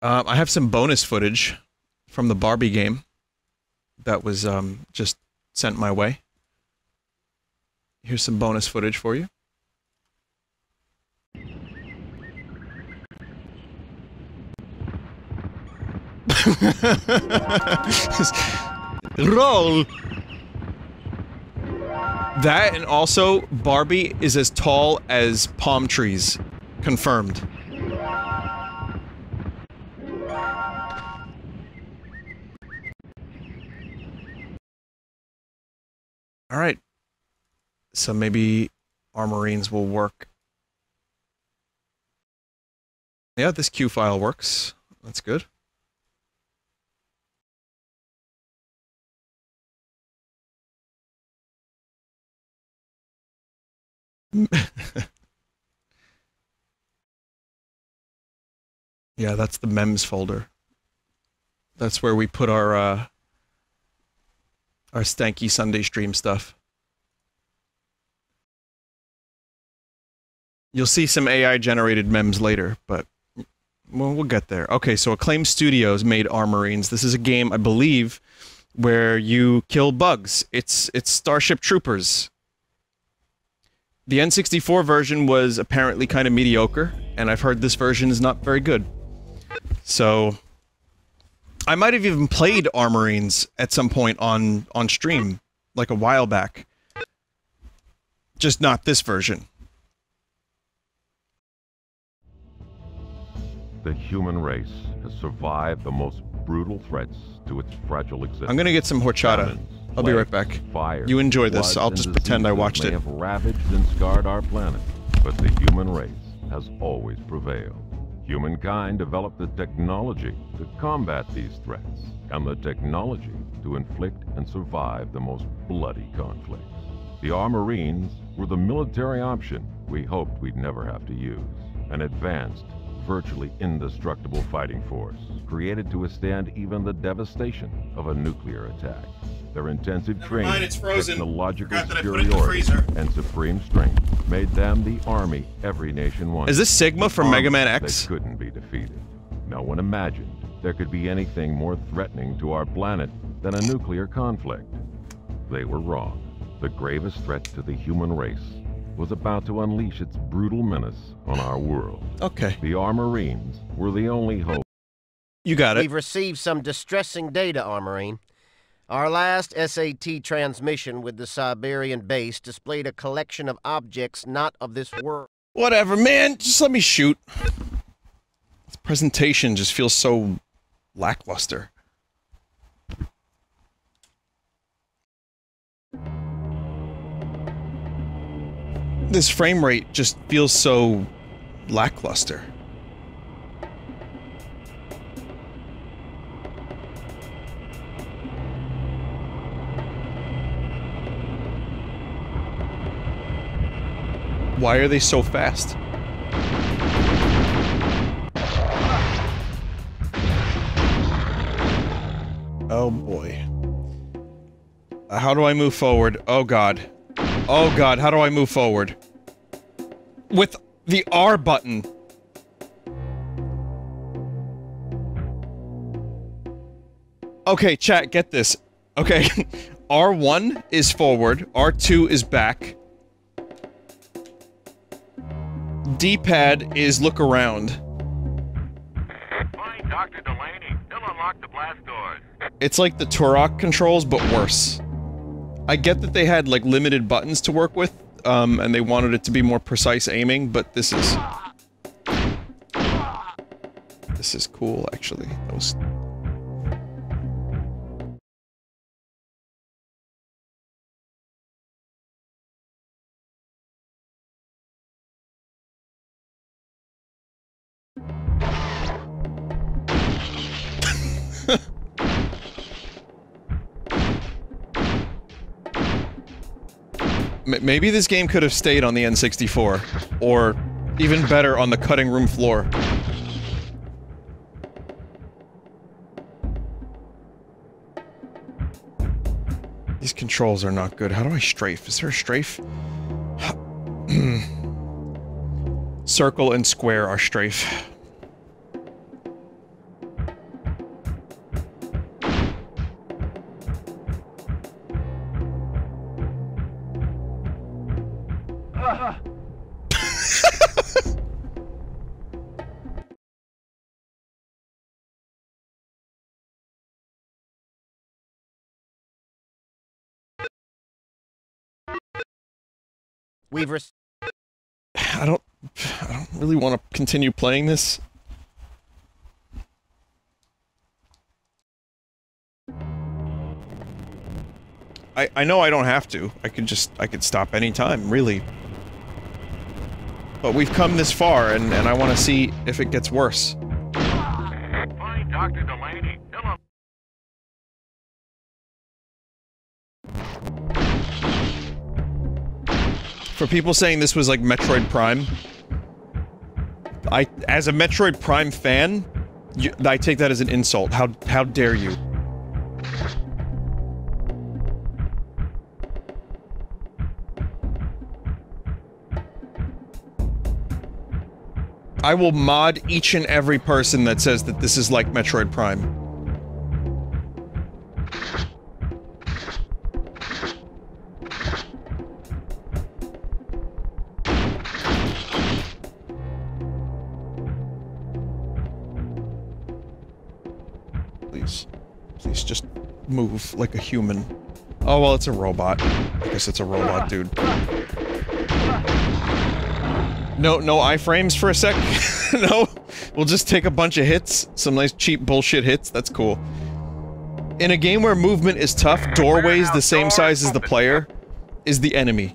Uh, I have some bonus footage from the Barbie game that was um, just sent my way. Here's some bonus footage for you. Roll! That, and also, Barbie is as tall as palm trees. Confirmed. Alright, so maybe Armorines will work. Yeah, this Q file works. That's good. Yeah, that's the mems folder. That's where we put our, uh... our stanky Sunday Stream stuff. You'll see some A I-generated memes later, but... Well, we'll get there. Okay, so Acclaim Studios made Armorines. This is a game, I believe, where you kill bugs. It's it's Starship Troopers. The N sixty-four version was apparently kind of mediocre, and I've heard this version is not very good. So I might have even played Armorines at some point on on stream, like a while back. Just not this version. The human race has survived the most brutal threats to its fragile existence. I'm gonna get some horchata. Cannons, I'll be right back. Fire, you enjoy this. I'll just pretend I watched it. They have ravaged and scarred our planet, but the human race has always prevailed. Humankind developed the technology to combat these threats, and the technology to inflict and survive the most bloody conflicts. The Armorines were the military option we hoped we'd never have to use. An advanced, virtually indestructible fighting force, created to withstand even the devastation of a nuclear attack. Their intensive Never training, mind, it's frozen. technological superiority, and supreme strength made them the army every nation wanted. Is this Sigma from Mega Man X? They couldn't be defeated. No one imagined there could be anything more threatening to our planet than a nuclear conflict. They were wrong. The gravest threat to the human race was about to unleash its brutal menace on our world. Okay. The Armorines were the only hope. You got it. We've received some distressing data, Armorine. Our last S A T transmission with the Siberian base displayed a collection of objects not of this world. Whatever, man. Just let me shoot. This presentation just feels so lackluster. This frame rate just feels so lackluster. Why are they so fast? Oh boy. How do I move forward? Oh god. Oh god, how do I move forward? With the R button. Okay, chat, get this. Okay, R one is forward, R two is back. D-pad is look around. Find Doctor Delaney. He'll unlock the blast doors. It's like the Turok controls, but worse. I get that they had, like, limited buttons to work with, um, and they wanted it to be more precise aiming, but this is... This is cool, actually. That was... Maybe this game could have stayed on the N sixty-four, or even better, on the cutting room floor. These controls are not good. How do I strafe? Is there a strafe? Circle and square are strafe. I don't... I don't really want to continue playing this. I... I know I don't have to. I could just... I could stop anytime, really. But we've come this far, and, and I want to see if it gets worse. Find Doctor Delaney. For people saying this was like Metroid Prime, I, as a Metroid Prime fan, you, I take that as an insult. How, how dare you? I will mod each and every person that says that this is like Metroid Prime. move like a human. Oh, well, it's a robot. I guess it's a robot, dude. No, no iframes for a sec? No? We'll just take a bunch of hits. Some nice cheap bullshit hits. That's cool. In a game where movement is tough, doorways the same size as the player is the enemy.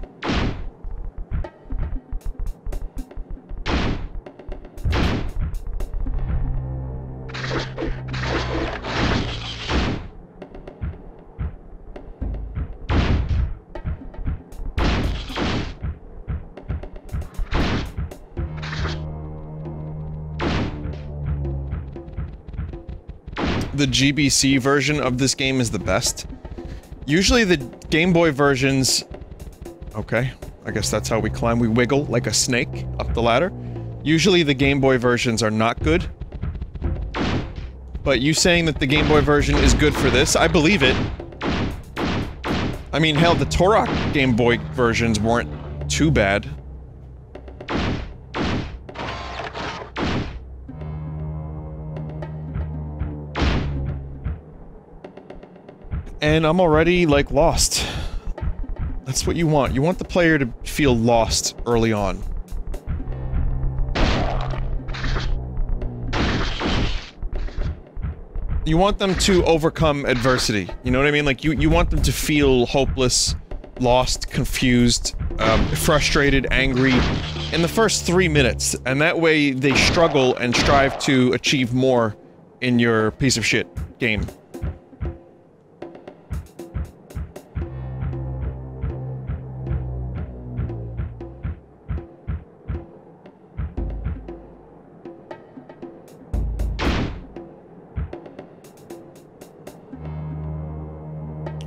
The G B C version of this game is the best. Usually the Game Boy versions... Okay, I guess that's how we climb. We wiggle like a snake up the ladder. Usually the Game Boy versions are not good. But you saying that the Game Boy version is good for this, I believe it. I mean, hell, the Turok Game Boy versions weren't too bad. And I'm already, like, lost. That's what you want. You want the player to feel lost early on. You want them to overcome adversity. You know what I mean? Like, you, you want them to feel hopeless, lost, confused, um, frustrated, angry in the first three minutes. And that way they struggle and strive to achieve more in your piece of shit game.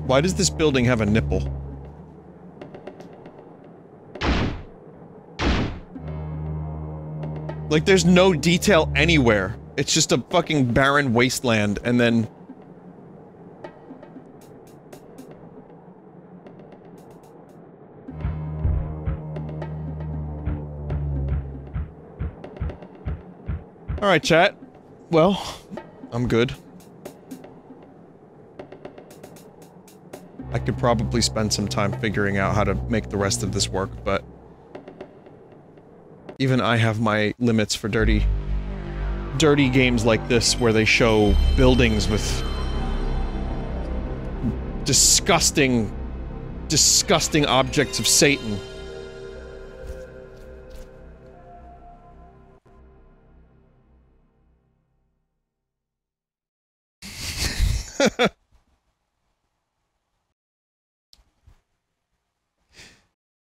Why does this building have a nipple? Like, there's no detail anywhere. It's just a fucking barren wasteland, and then... Alright, chat. Well, I'm good. I could probably spend some time figuring out how to make the rest of this work, but... even I have my limits for dirty... dirty games like this, where they show buildings with... disgusting... disgusting objects of Satan.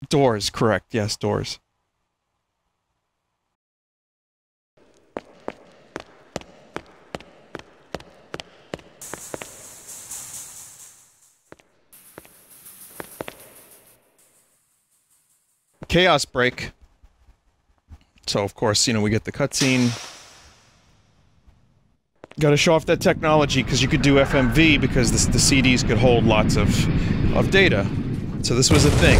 Doors, correct. Yes, doors. Chaos Break. So, of course, you know, we get the cutscene. Gotta show off that technology, because you could do F M V, because this, the C Ds could hold lots of, of data. So this was a thing.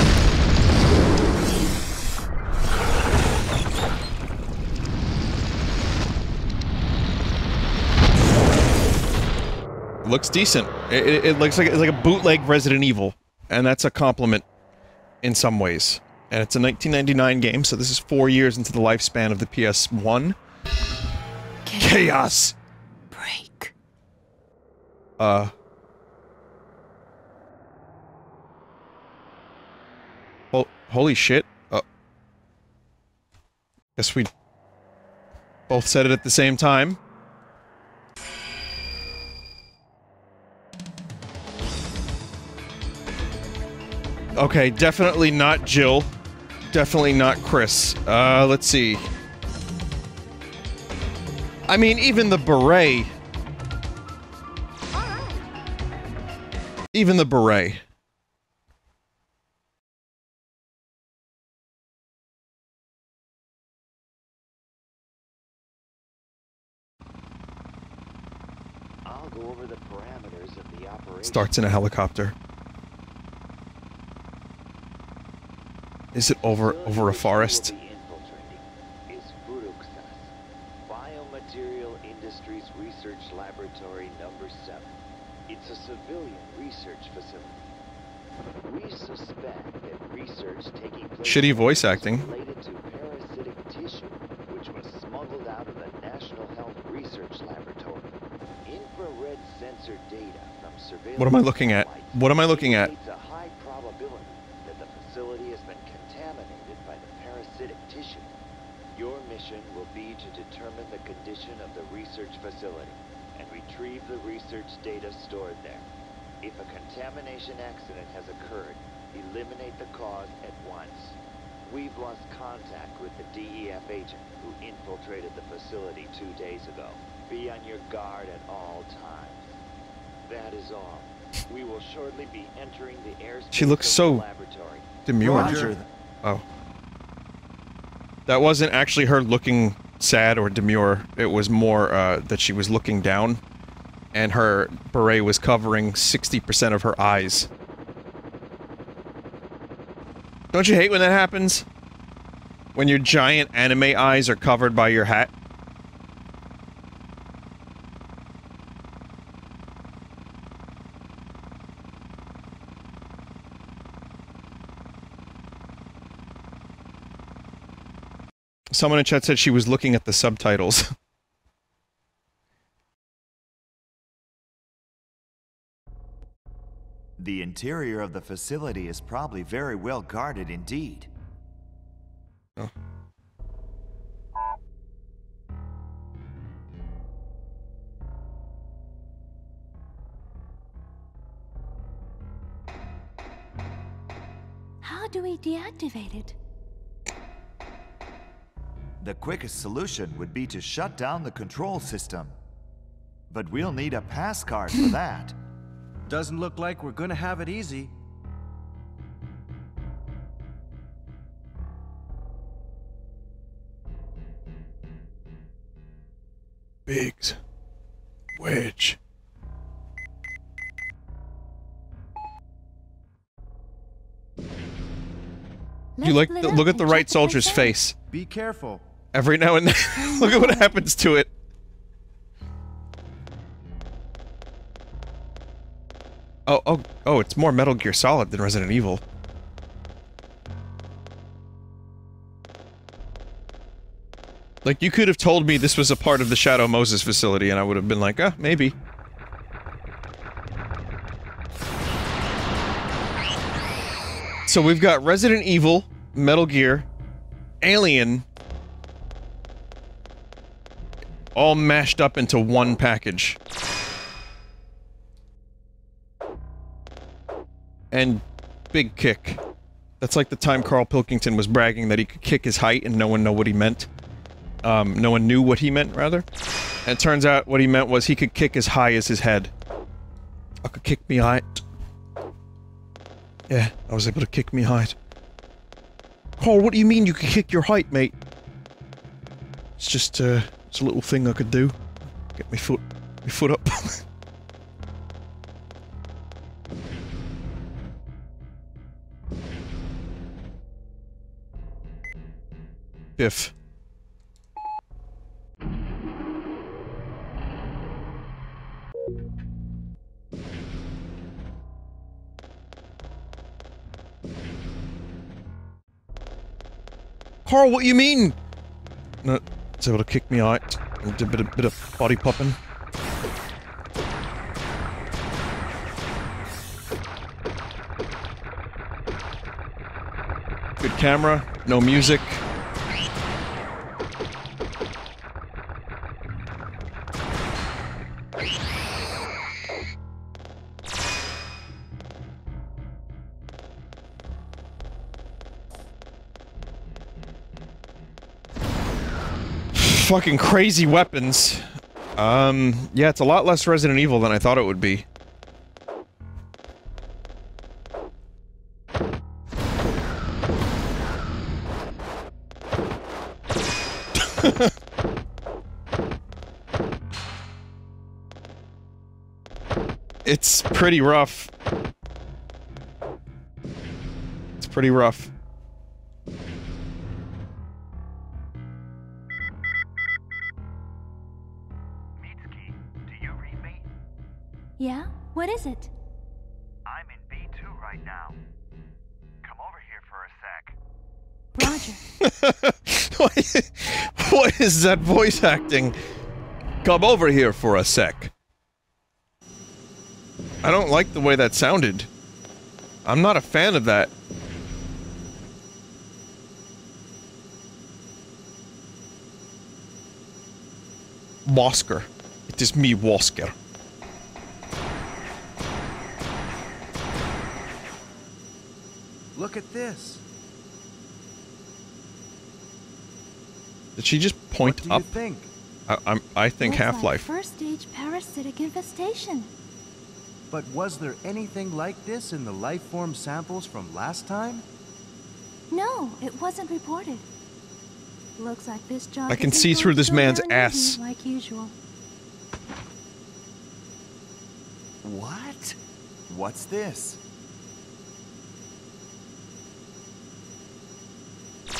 Looks decent. It, it, it looks like it's like a bootleg Resident Evil, and that's a compliment in some ways. And it's a nineteen ninety-nine game, so this is four years into the lifespan of the P S one. Chaos Break. Uh. Well, holy shit. Uh. Guess we both said it at the same time. Okay, definitely not Jill. Definitely not Chris. Uh, let's see. I mean, even the beret... Even the beret. I'll go over the parameters of the operation. Starts in a helicopter. Is it over over a forest? Is Biomaterial Industries Research Laboratory number seven. It's a civilian research facility. We suspect that research taking place... Shitty voice acting. ...related to parasitic tissue, which was smuggled out of the National Health Research Laboratory. Infrared sensor data from surveillance... What am I looking at? What am I looking at? ...it's a high probability that the facility has been contaminated by the parasitic tissue. Your mission will be to determine the condition of the research facility and retrieve the research data stored there. If a contamination accident has occurred, eliminate the cause at once. We've lost contact with the D E F agent who infiltrated the facility two days ago. Be on your guard at all times. That is all. We will shortly be entering the airspace. She looks so laboratory. Demure. Roger. Oh. That wasn't actually her looking sad or demure. It was more uh, that she was looking down, and her beret was covering sixty percent of her eyes. Don't you hate when that happens? When your giant anime eyes are covered by your hat? Someone in chat said she was looking at the subtitles. The interior of the facility is probably very well guarded indeed. Oh. How do we deactivate it? The quickest solution would be to shut down the control system. But we'll need a passcard for that. Doesn't look like we're gonna have it easy. Biggs. Wedge. You like the, look at the right soldier's face. Be careful. Every now and then, look at what happens to it. Oh, oh, oh, it's more Metal Gear Solid than Resident Evil. Like, you could have told me this was a part of the Shadow Moses facility, and I would have been like, ah, maybe. So we've got Resident Evil, Metal Gear, Alien, all mashed up into one package. And big kick. That's like the time Carl Pilkington was bragging that he could kick his height and no one knew what he meant. Um, no one knew what he meant, rather. And it turns out what he meant was he could kick as high as his head. I could kick me height. Yeah, I was able to kick me height. Carl, what do you mean you could kick your height, mate? It's just, uh... It's a little thing I could do. Get my foot, my foot up. Biff. Carl, what do you mean? No. It's able to kick me out and do a bit of, bit of body popping. Good camera, no music. Fucking crazy weapons. Um, yeah, it's a lot less Resident Evil than I thought it would be. It's pretty rough. It's pretty rough. What is it? I'm in B two right now. Come over here for a sec. Roger. What is, what is that voice acting? Come over here for a sec. I don't like the way that sounded. I'm not a fan of that. Wasker. It is me, Wasker. Look at this. Did she just point up? What do you think? I, I'm, I think Half-Life. Like first-stage parasitic infestation. But was there anything like this in the life-form samples from last time? No, it wasn't reported. Looks like this job. I can see through this man's ass. Like usual. What? What's this?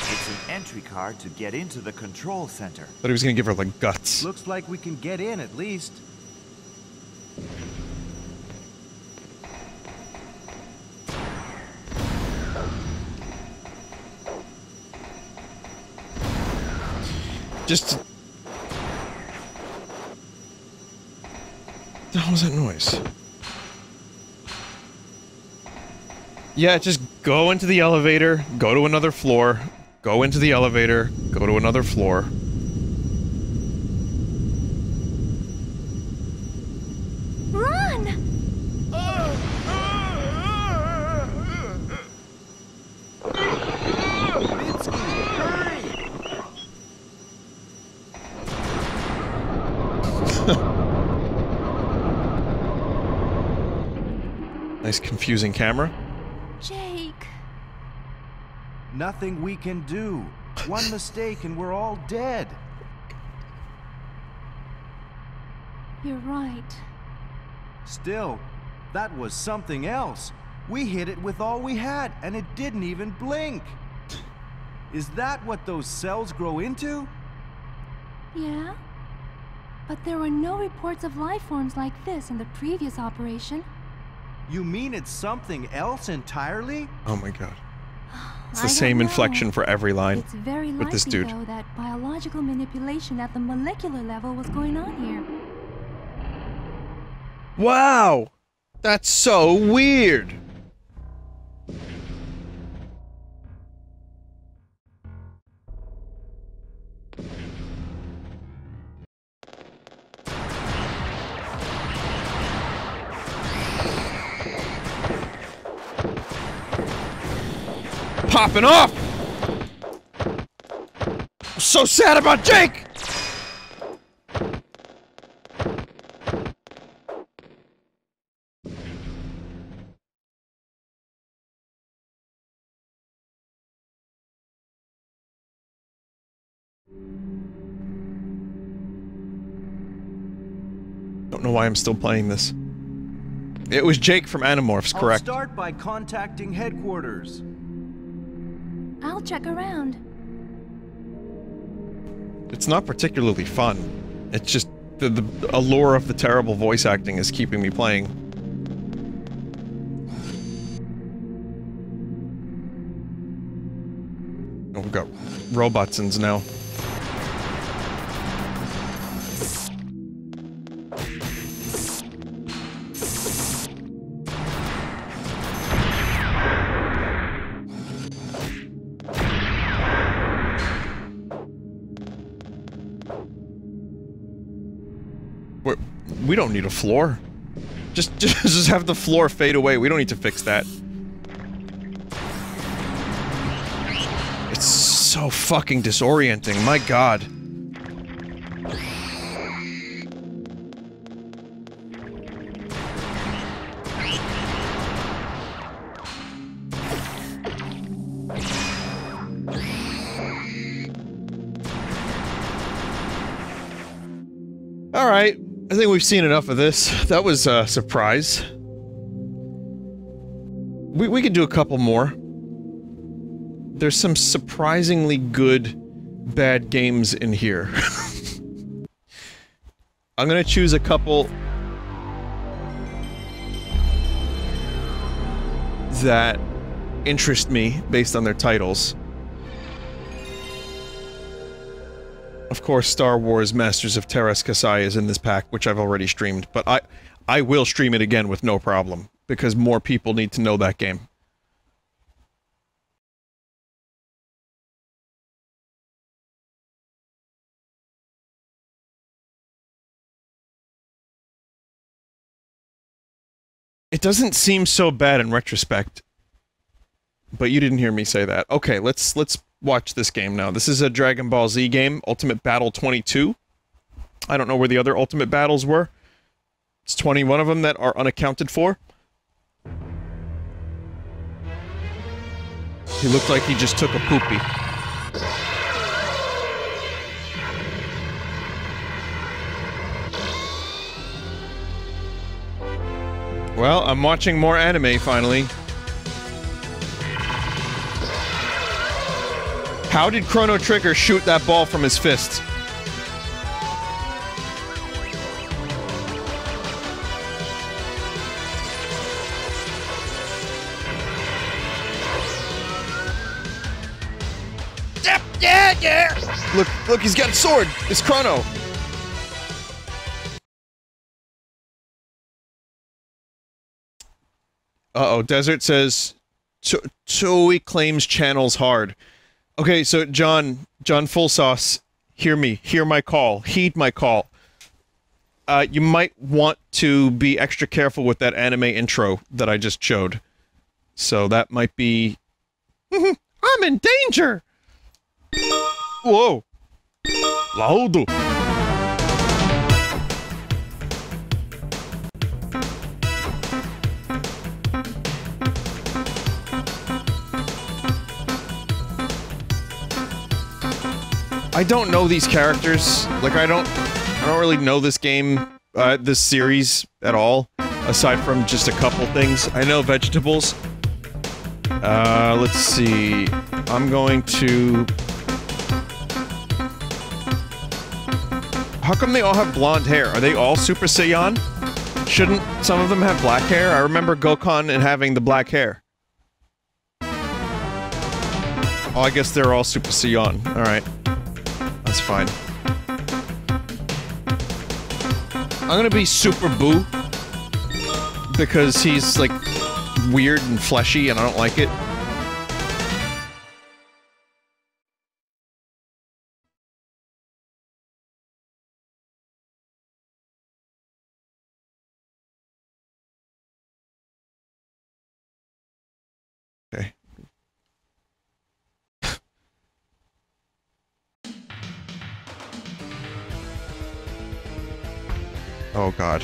It's an entry card to get into the control center. Thought he was gonna give her like guts. Looks like we can get in at least. Just... What the hell was that noise? Yeah, just go into the elevator, go to another floor, go into the elevator, go to another floor. Nice confusing camera. Jake. Nothing we can do. One mistake and we're all dead. You're right. Still, that was something else. We hit it with all we had and it didn't even blink. Is that what those cells grow into? Yeah. But there were no reports of life forms like this in the previous operation. You mean it's something else entirely? Oh my god. It's the I same inflection for every line it's very with this dude. Though, that biological manipulation at the molecular level was going on here. Wow! That's so weird! Popping off! I'm so sad about Jake! Don't know why I'm still playing this. It was Jake from Animorphs, correct? I'll start by contacting headquarters. I'll check around. It's not particularly fun. It's just the, the allure of the terrible voice acting is keeping me playing. Oh, we've got Robotsons now. We don't need a floor. Just, just, just have the floor fade away. We don't need to fix that. It's so fucking disorienting. My god. All right. I think we've seen enough of this. That was a surprise. We, we could do a couple more. There's some surprisingly good bad games in here. I'm gonna choose a couple that interest me based on their titles. Of course, Star Wars Masters of Terras Kasai is in this pack, which I've already streamed, but I, I will stream it again with no problem, because more people need to know that game. It doesn't seem so bad in retrospect, but you didn't hear me say that. Okay, let's let's watch this game now. This is a Dragon Ball Z game, Ultimate Battle twenty-two. I don't know where the other Ultimate Battles were. It's twenty-one of them that are unaccounted for. He looked like he just took a poopy. Well, I'm watching more anime, finally. How did Chrono Trigger shoot that ball from his fist? Yep, yeah, yeah! Look, look, he's got a sword! It's Chrono! Uh-oh, Desert says, Toei claims channels hard. Okay, so John, John Fullsauce, hear me, hear my call, heed my call. Uh, you might want to be extra careful with that anime intro that I just showed. So that might be... I'm in danger! Whoa! Laudo! I don't know these characters. Like, I don't... I don't really know this game, uh, this series at all. Aside from just a couple things. I know vegetables. Uh, let's see... I'm going to... How come they all have blonde hair? Are they all Super Saiyan? Shouldn't some of them have black hair? I remember Gohan and having the black hair. Oh, I guess they're all Super Saiyan. Alright. That's fine. I'm gonna be Super Boo, because he's, like, weird and fleshy, and I don't like it. Oh god.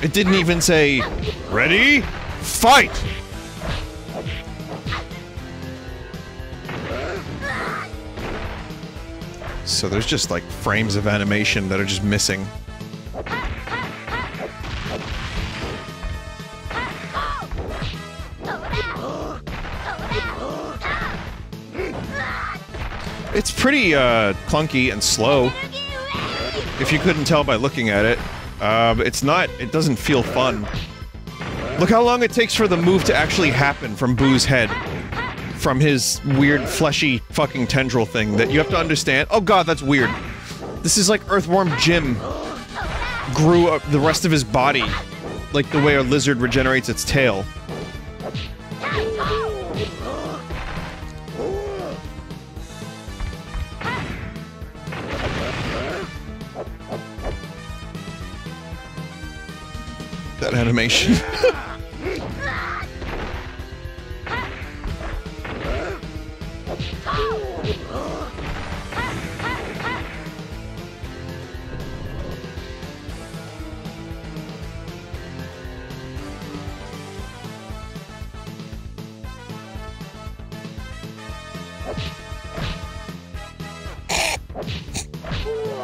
It didn't even say, ready, fight! So there's just like frames of animation that are just missing. It's pretty uh, clunky and slow. If you couldn't tell by looking at it, uh, it's not, it doesn't feel fun. Look how long it takes for the move to actually happen from Boo's head. From his weird, fleshy fucking tendril thing that you have to understand. Oh god, that's weird. This is like Earthworm Jim grew up the rest of his body, like the way a lizard regenerates its tail. That animation.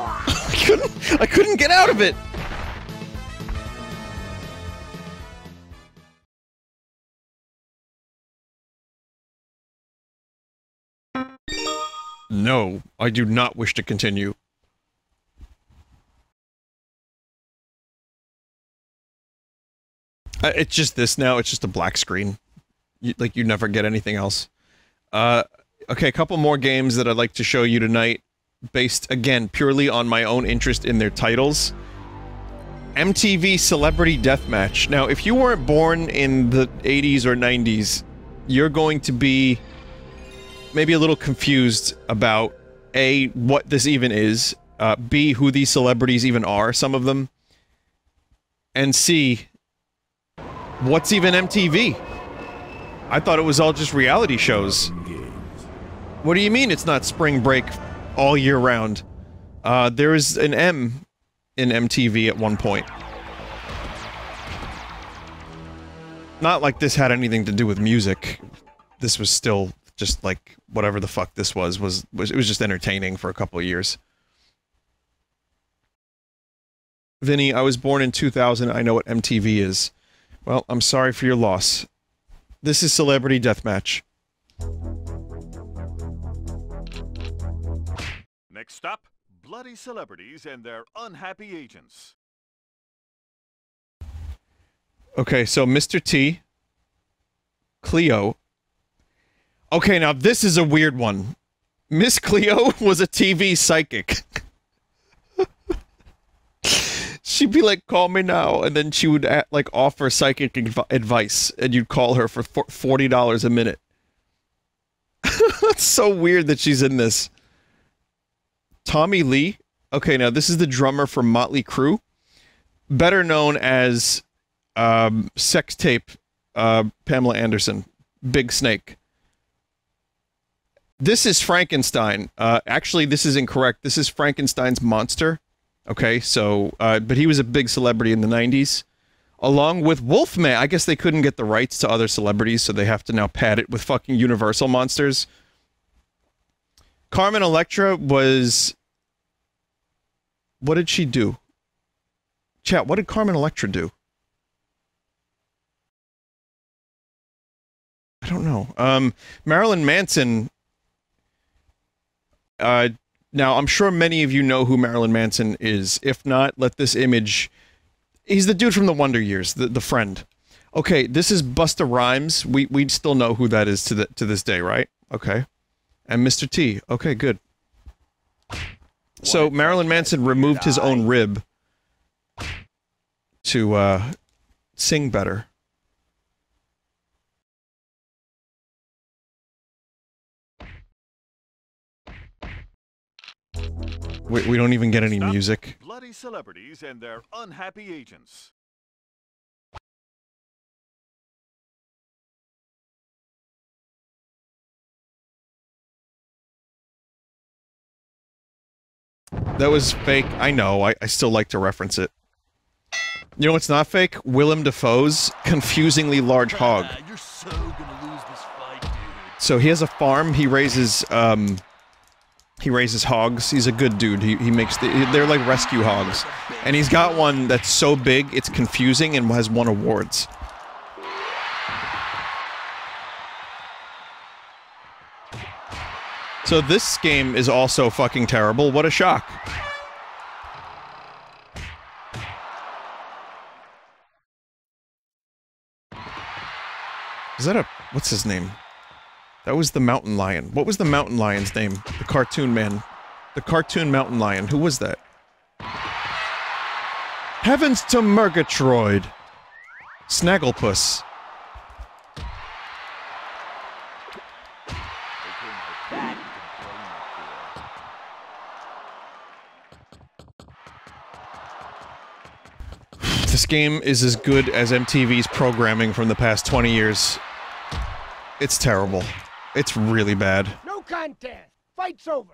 I couldn't, I couldn't get out of it. No, I do not wish to continue. It's just this now. It's just a black screen. You, like, you never get anything else. Uh, okay, a couple more games that I'd like to show you tonight, based, again, purely on my own interest in their titles. M T V Celebrity Deathmatch. Now, if you weren't born in the eighties or nineties, you're going to be maybe a little confused about, A, what this even is, uh, B, who these celebrities even are, some of them, and C, what's even M T V? I thought it was all just reality shows. What do you mean it's not spring break all year round? Uh, there is an M in M T V at one point. Not like this had anything to do with music. This was still just like whatever the fuck this was, was, was it was just entertaining for a couple of years. Vinny, I was born in two thousand. I know what M T V is. Well, I'm sorry for your loss. This is Celebrity Deathmatch. Next stop, bloody celebrities and their unhappy agents. Okay, so Mister T, Cleo. Okay, now this is a weird one. Miss Cleo was a T V psychic. She'd be like, call me now, and then she would at, like offer psychic advice, and you'd call her for forty dollars a minute. That's so weird that she's in this. Tommy Lee. Okay, now this is the drummer for Motley Crue, better known as um, Sex Tape, uh, Pamela Anderson, Big Snake. This is Frankenstein. Uh, actually, this is incorrect. This is Frankenstein's monster. Okay, so, uh, but he was a big celebrity in the nineties, along with Wolfman. I guess they couldn't get the rights to other celebrities, so they have to now pad it with fucking Universal monsters. Carmen Electra was... What did she do? Chat, what did Carmen Electra do? I don't know. Um, Marilyn Manson... Uh... Now, I'm sure many of you know who Marilyn Manson is. If not, let this image... He's the dude from The Wonder Years, the, the friend. Okay, this is Busta Rhymes. We, we'd still know who that is to, the, to this day, right? Okay. And Mister T. Okay, good. So, Marilyn Manson removed his own rib to uh, sing better. We, we don't even get any music. Bloody celebrities and their unhappy agents. That was fake. I know. I, I still like to reference it. You know what's not fake? Willem Dafoe's confusingly large hog. You're so gonna lose this fight, dude. So he has a farm. He raises, um... He raises hogs. He's a good dude. He, he makes the... They're like rescue hogs. And he's got one that's so big, it's confusing and has won awards. So this game is also fucking terrible. What a shock. Is that a... What's his name? That was the mountain lion. What was the mountain lion's name? The cartoon man. The cartoon mountain lion. Who was that? Heavens to Murgatroyd! Snagglepuss. This game is as good as M T V's programming from the past twenty years. It's terrible. It's really bad. No contest! Fight's over!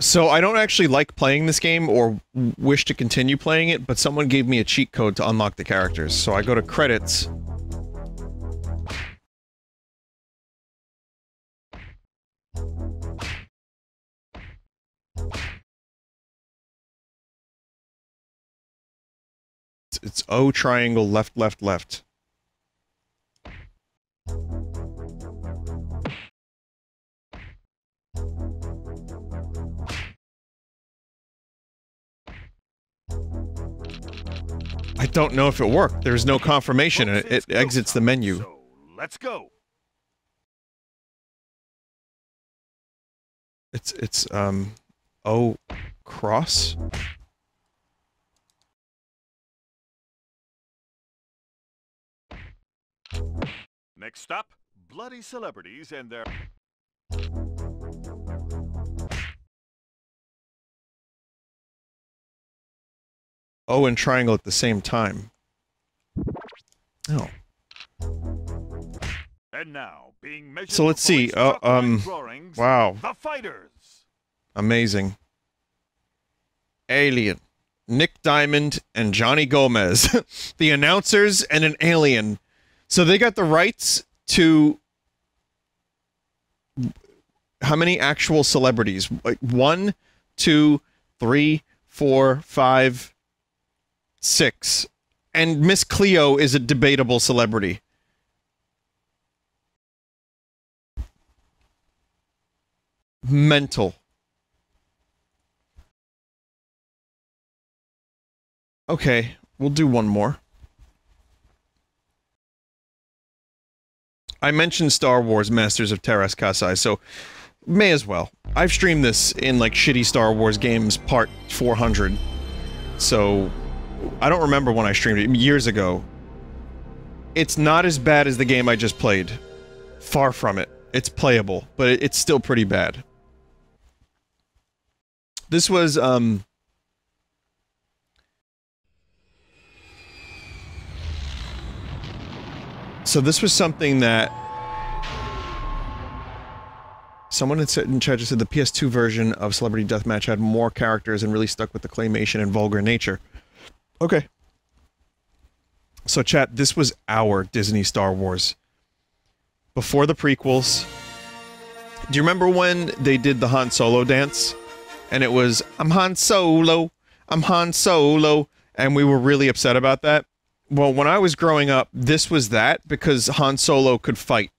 So I don't actually like playing this game or wish to continue playing it, but someone gave me a cheat code to unlock the characters. So I go to credits. It's O triangle left left left. I don't know if it worked. There's no confirmation and it, it exits the menu. So, let's go. It's it's um O cross. Next up, bloody celebrities and their O and triangle at the same time. No. And now, being measured. So let's see. Uh, um. Drawings, wow. The fighters. Amazing. Alien. Nick Diamond and Johnny Gomez, the announcers, and an alien. So they got the rights to how many actual celebrities? Like one, two, three, four, five. Six. And Miss Cleo is a debatable celebrity. Mental. Okay, we'll do one more. I mentioned Star Wars Masters of Terras Kasai, so may as well. I've streamed this in like shitty Star Wars games part four hundred, so I don't remember when I streamed it, years ago. It's not as bad as the game I just played. Far from it. It's playable, but it's still pretty bad. This was, um... So this was something that... Someone had said in chat just said the P S two version of Celebrity Deathmatch had more characters and really stuck with the claymation and vulgar nature. Okay. So chat, this was our Disney Star Wars. Before the prequels. Do you remember when they did the Han Solo dance? And it was, I'm Han Solo, I'm Han Solo, and we were really upset about that? Well, when I was growing up, this was that, because Han Solo could fight.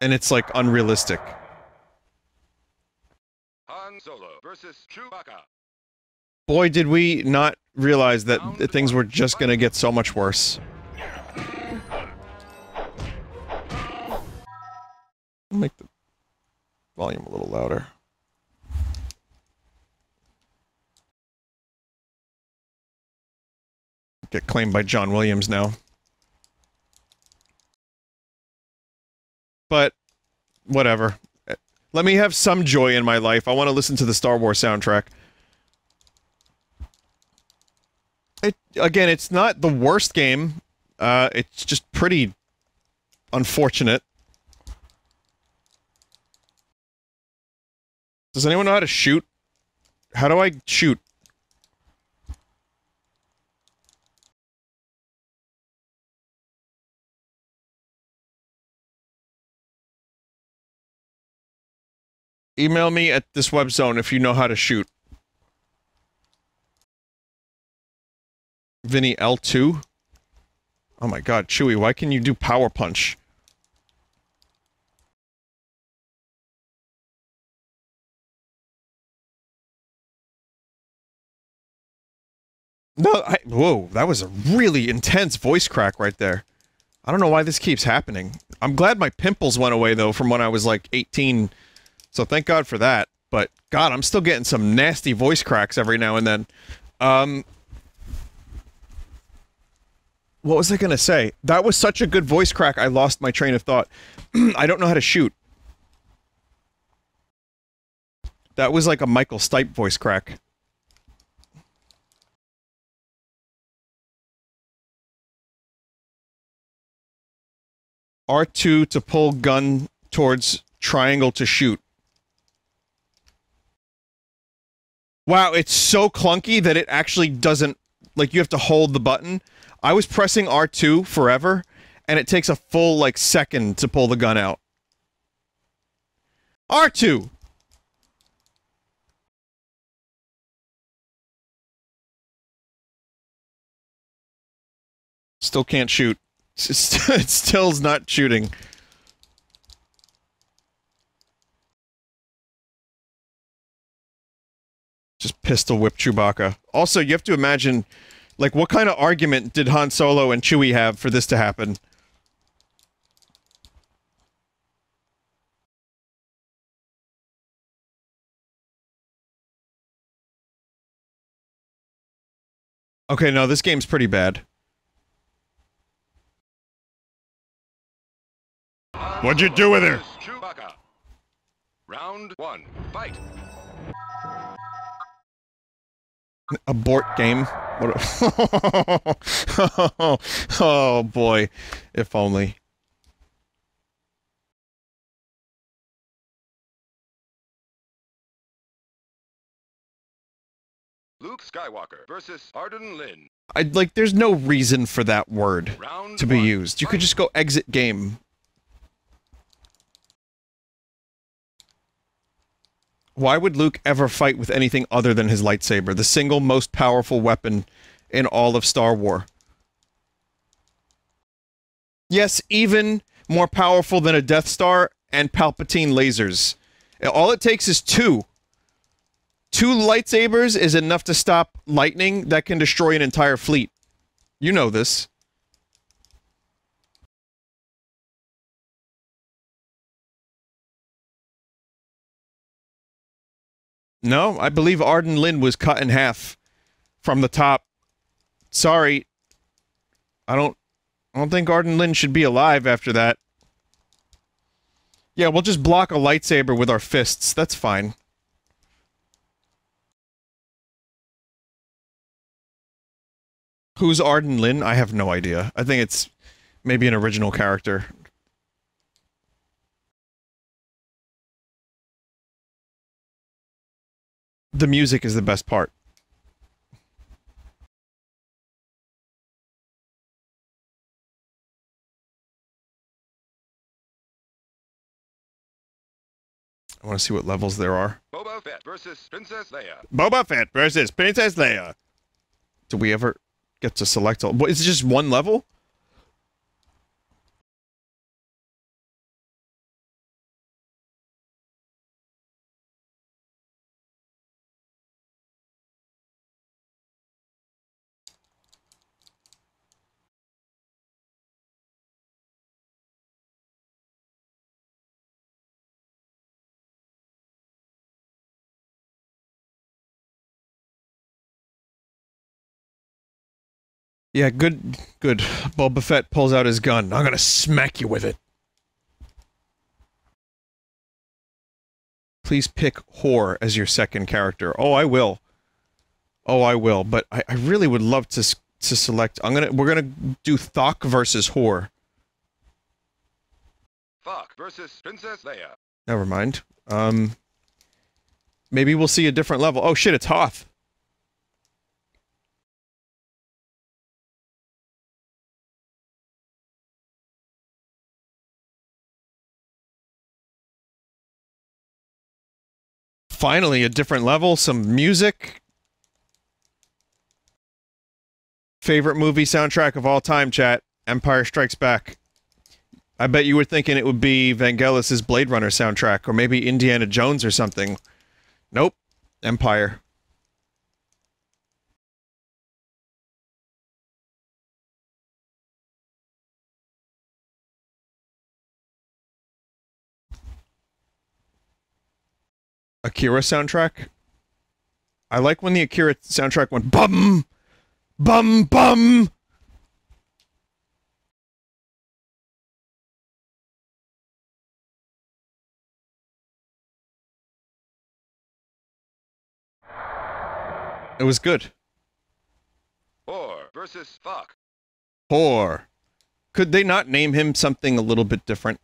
And it's, like, unrealistic. Han Solo versus Chewbacca. Boy, did we not realize that things were just gonna get so much worse. I'll make the volume a little louder. Get claimed by John Williams now. But, whatever. Let me have some joy in my life. I want to listen to the Star Wars soundtrack. It, again, it's not the worst game, uh, it's just pretty unfortunate. Does anyone know how to shoot? How do I shoot? Email me at this web zone if you know how to shoot. Vinny L two? Oh my god, Chewy, why can you do power punch? No, I- whoa, that was a really intense voice crack right there. I don't know why this keeps happening. I'm glad my pimples went away, though, from when I was like eighteen, so thank god for that, but god, I'm still getting some nasty voice cracks every now and then. Um... What was I gonna say? That was such a good voice crack, I lost my train of thought. I don't know how to shoot. That was like a Michael Stipe voice crack. R two to pull gun towards triangle to shoot. Wow, it's so clunky that it actually doesn't... Like, you have to hold the button. I was pressing R two forever, and it takes a full, like, second to pull the gun out. R two! Still can't shoot. It still's not shooting. Just pistol whip Chewbacca. Also, you have to imagine, like, what kind of argument did Han Solo and Chewie have for this to happen? Okay, no, this game's pretty bad. What'd you do with her? Chewbacca. Round one, fight. Abort game. What a oh, oh boy, if only. Luke Skywalker versus Arden Lynn. I'd like, there's no reason for that word Round to be one. used. You could just go exit game. Why would Luke ever fight with anything other than his lightsaber? The single most powerful weapon in all of Star Wars. Yes, even more powerful than a Death Star and Palpatine lasers. All it takes is two. Two lightsabers is enough to stop lightning that can destroy an entire fleet. You know this. No, I believe Arden Lynn was cut in half from the top. Sorry. I don't I don't think Arden Lynn should be alive after that. Yeah, we'll just block a lightsaber with our fists. That's fine. Who's Arden Lynn? I have no idea. I think it's maybe an original character. The music is the best part. I want to see what levels there are. Boba Fett versus Princess Leia. Boba Fett versus Princess Leia. Do we ever get to select all? Is it just one level? Yeah, good, good. Boba Fett pulls out his gun. I'm gonna smack you with it. Please pick Whore as your second character. Oh, I will. Oh, I will. But I, I really would love to to select. I'm gonna. We're gonna do Thok versus Whore. Thok versus Princess Leia. Never mind. Um. Maybe we'll see a different level. Oh shit! It's Hoth. Finally, a different level, some music. Favorite movie soundtrack of all time, chat. Empire Strikes Back. I bet you were thinking it would be Vangelis's Blade Runner soundtrack, or maybe Indiana Jones or something. Nope. Empire. Akira soundtrack. I like when the Akira soundtrack went bum, bum, bum. It was good. Whore versus fuck. Whore. Could they not name him something a little bit different?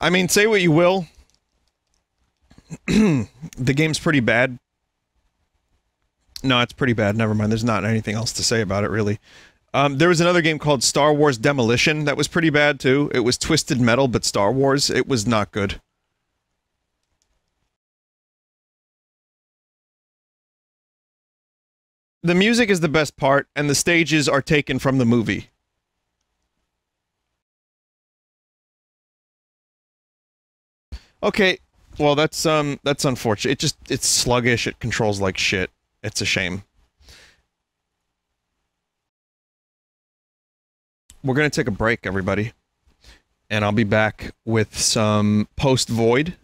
I mean, say what you will. The game's pretty bad. No, it's pretty bad. Never mind. There's not anything else to say about it, really. Um, there was another game called Star Wars Demolition that was pretty bad, too. It was Twisted Metal, but Star Wars. It was not good. The music is the best part, and the stages are taken from the movie. Okay, well, that's, um, that's unfortunate. It just, it's sluggish, it controls like shit. It's a shame. We're gonna take a break, everybody. And I'll be back with some post-void,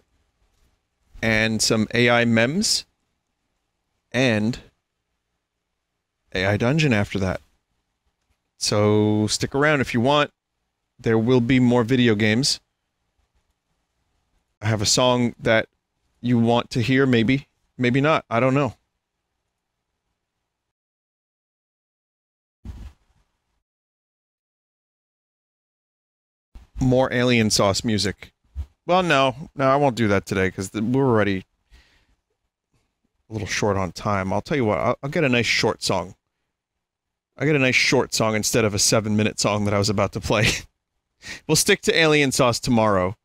and some A I memes, and A I dungeon after that. So, stick around if you want. There will be more video games. I have a song that you want to hear, maybe. Maybe not. I don't know. More alien sauce music. Well, no. No, I won't do that today, because we're already a little short on time. I'll tell you what. I'll, I'll get a nice short song. I get a nice short song instead of a seven minute song that I was about to play. We'll stick to alien sauce tomorrow.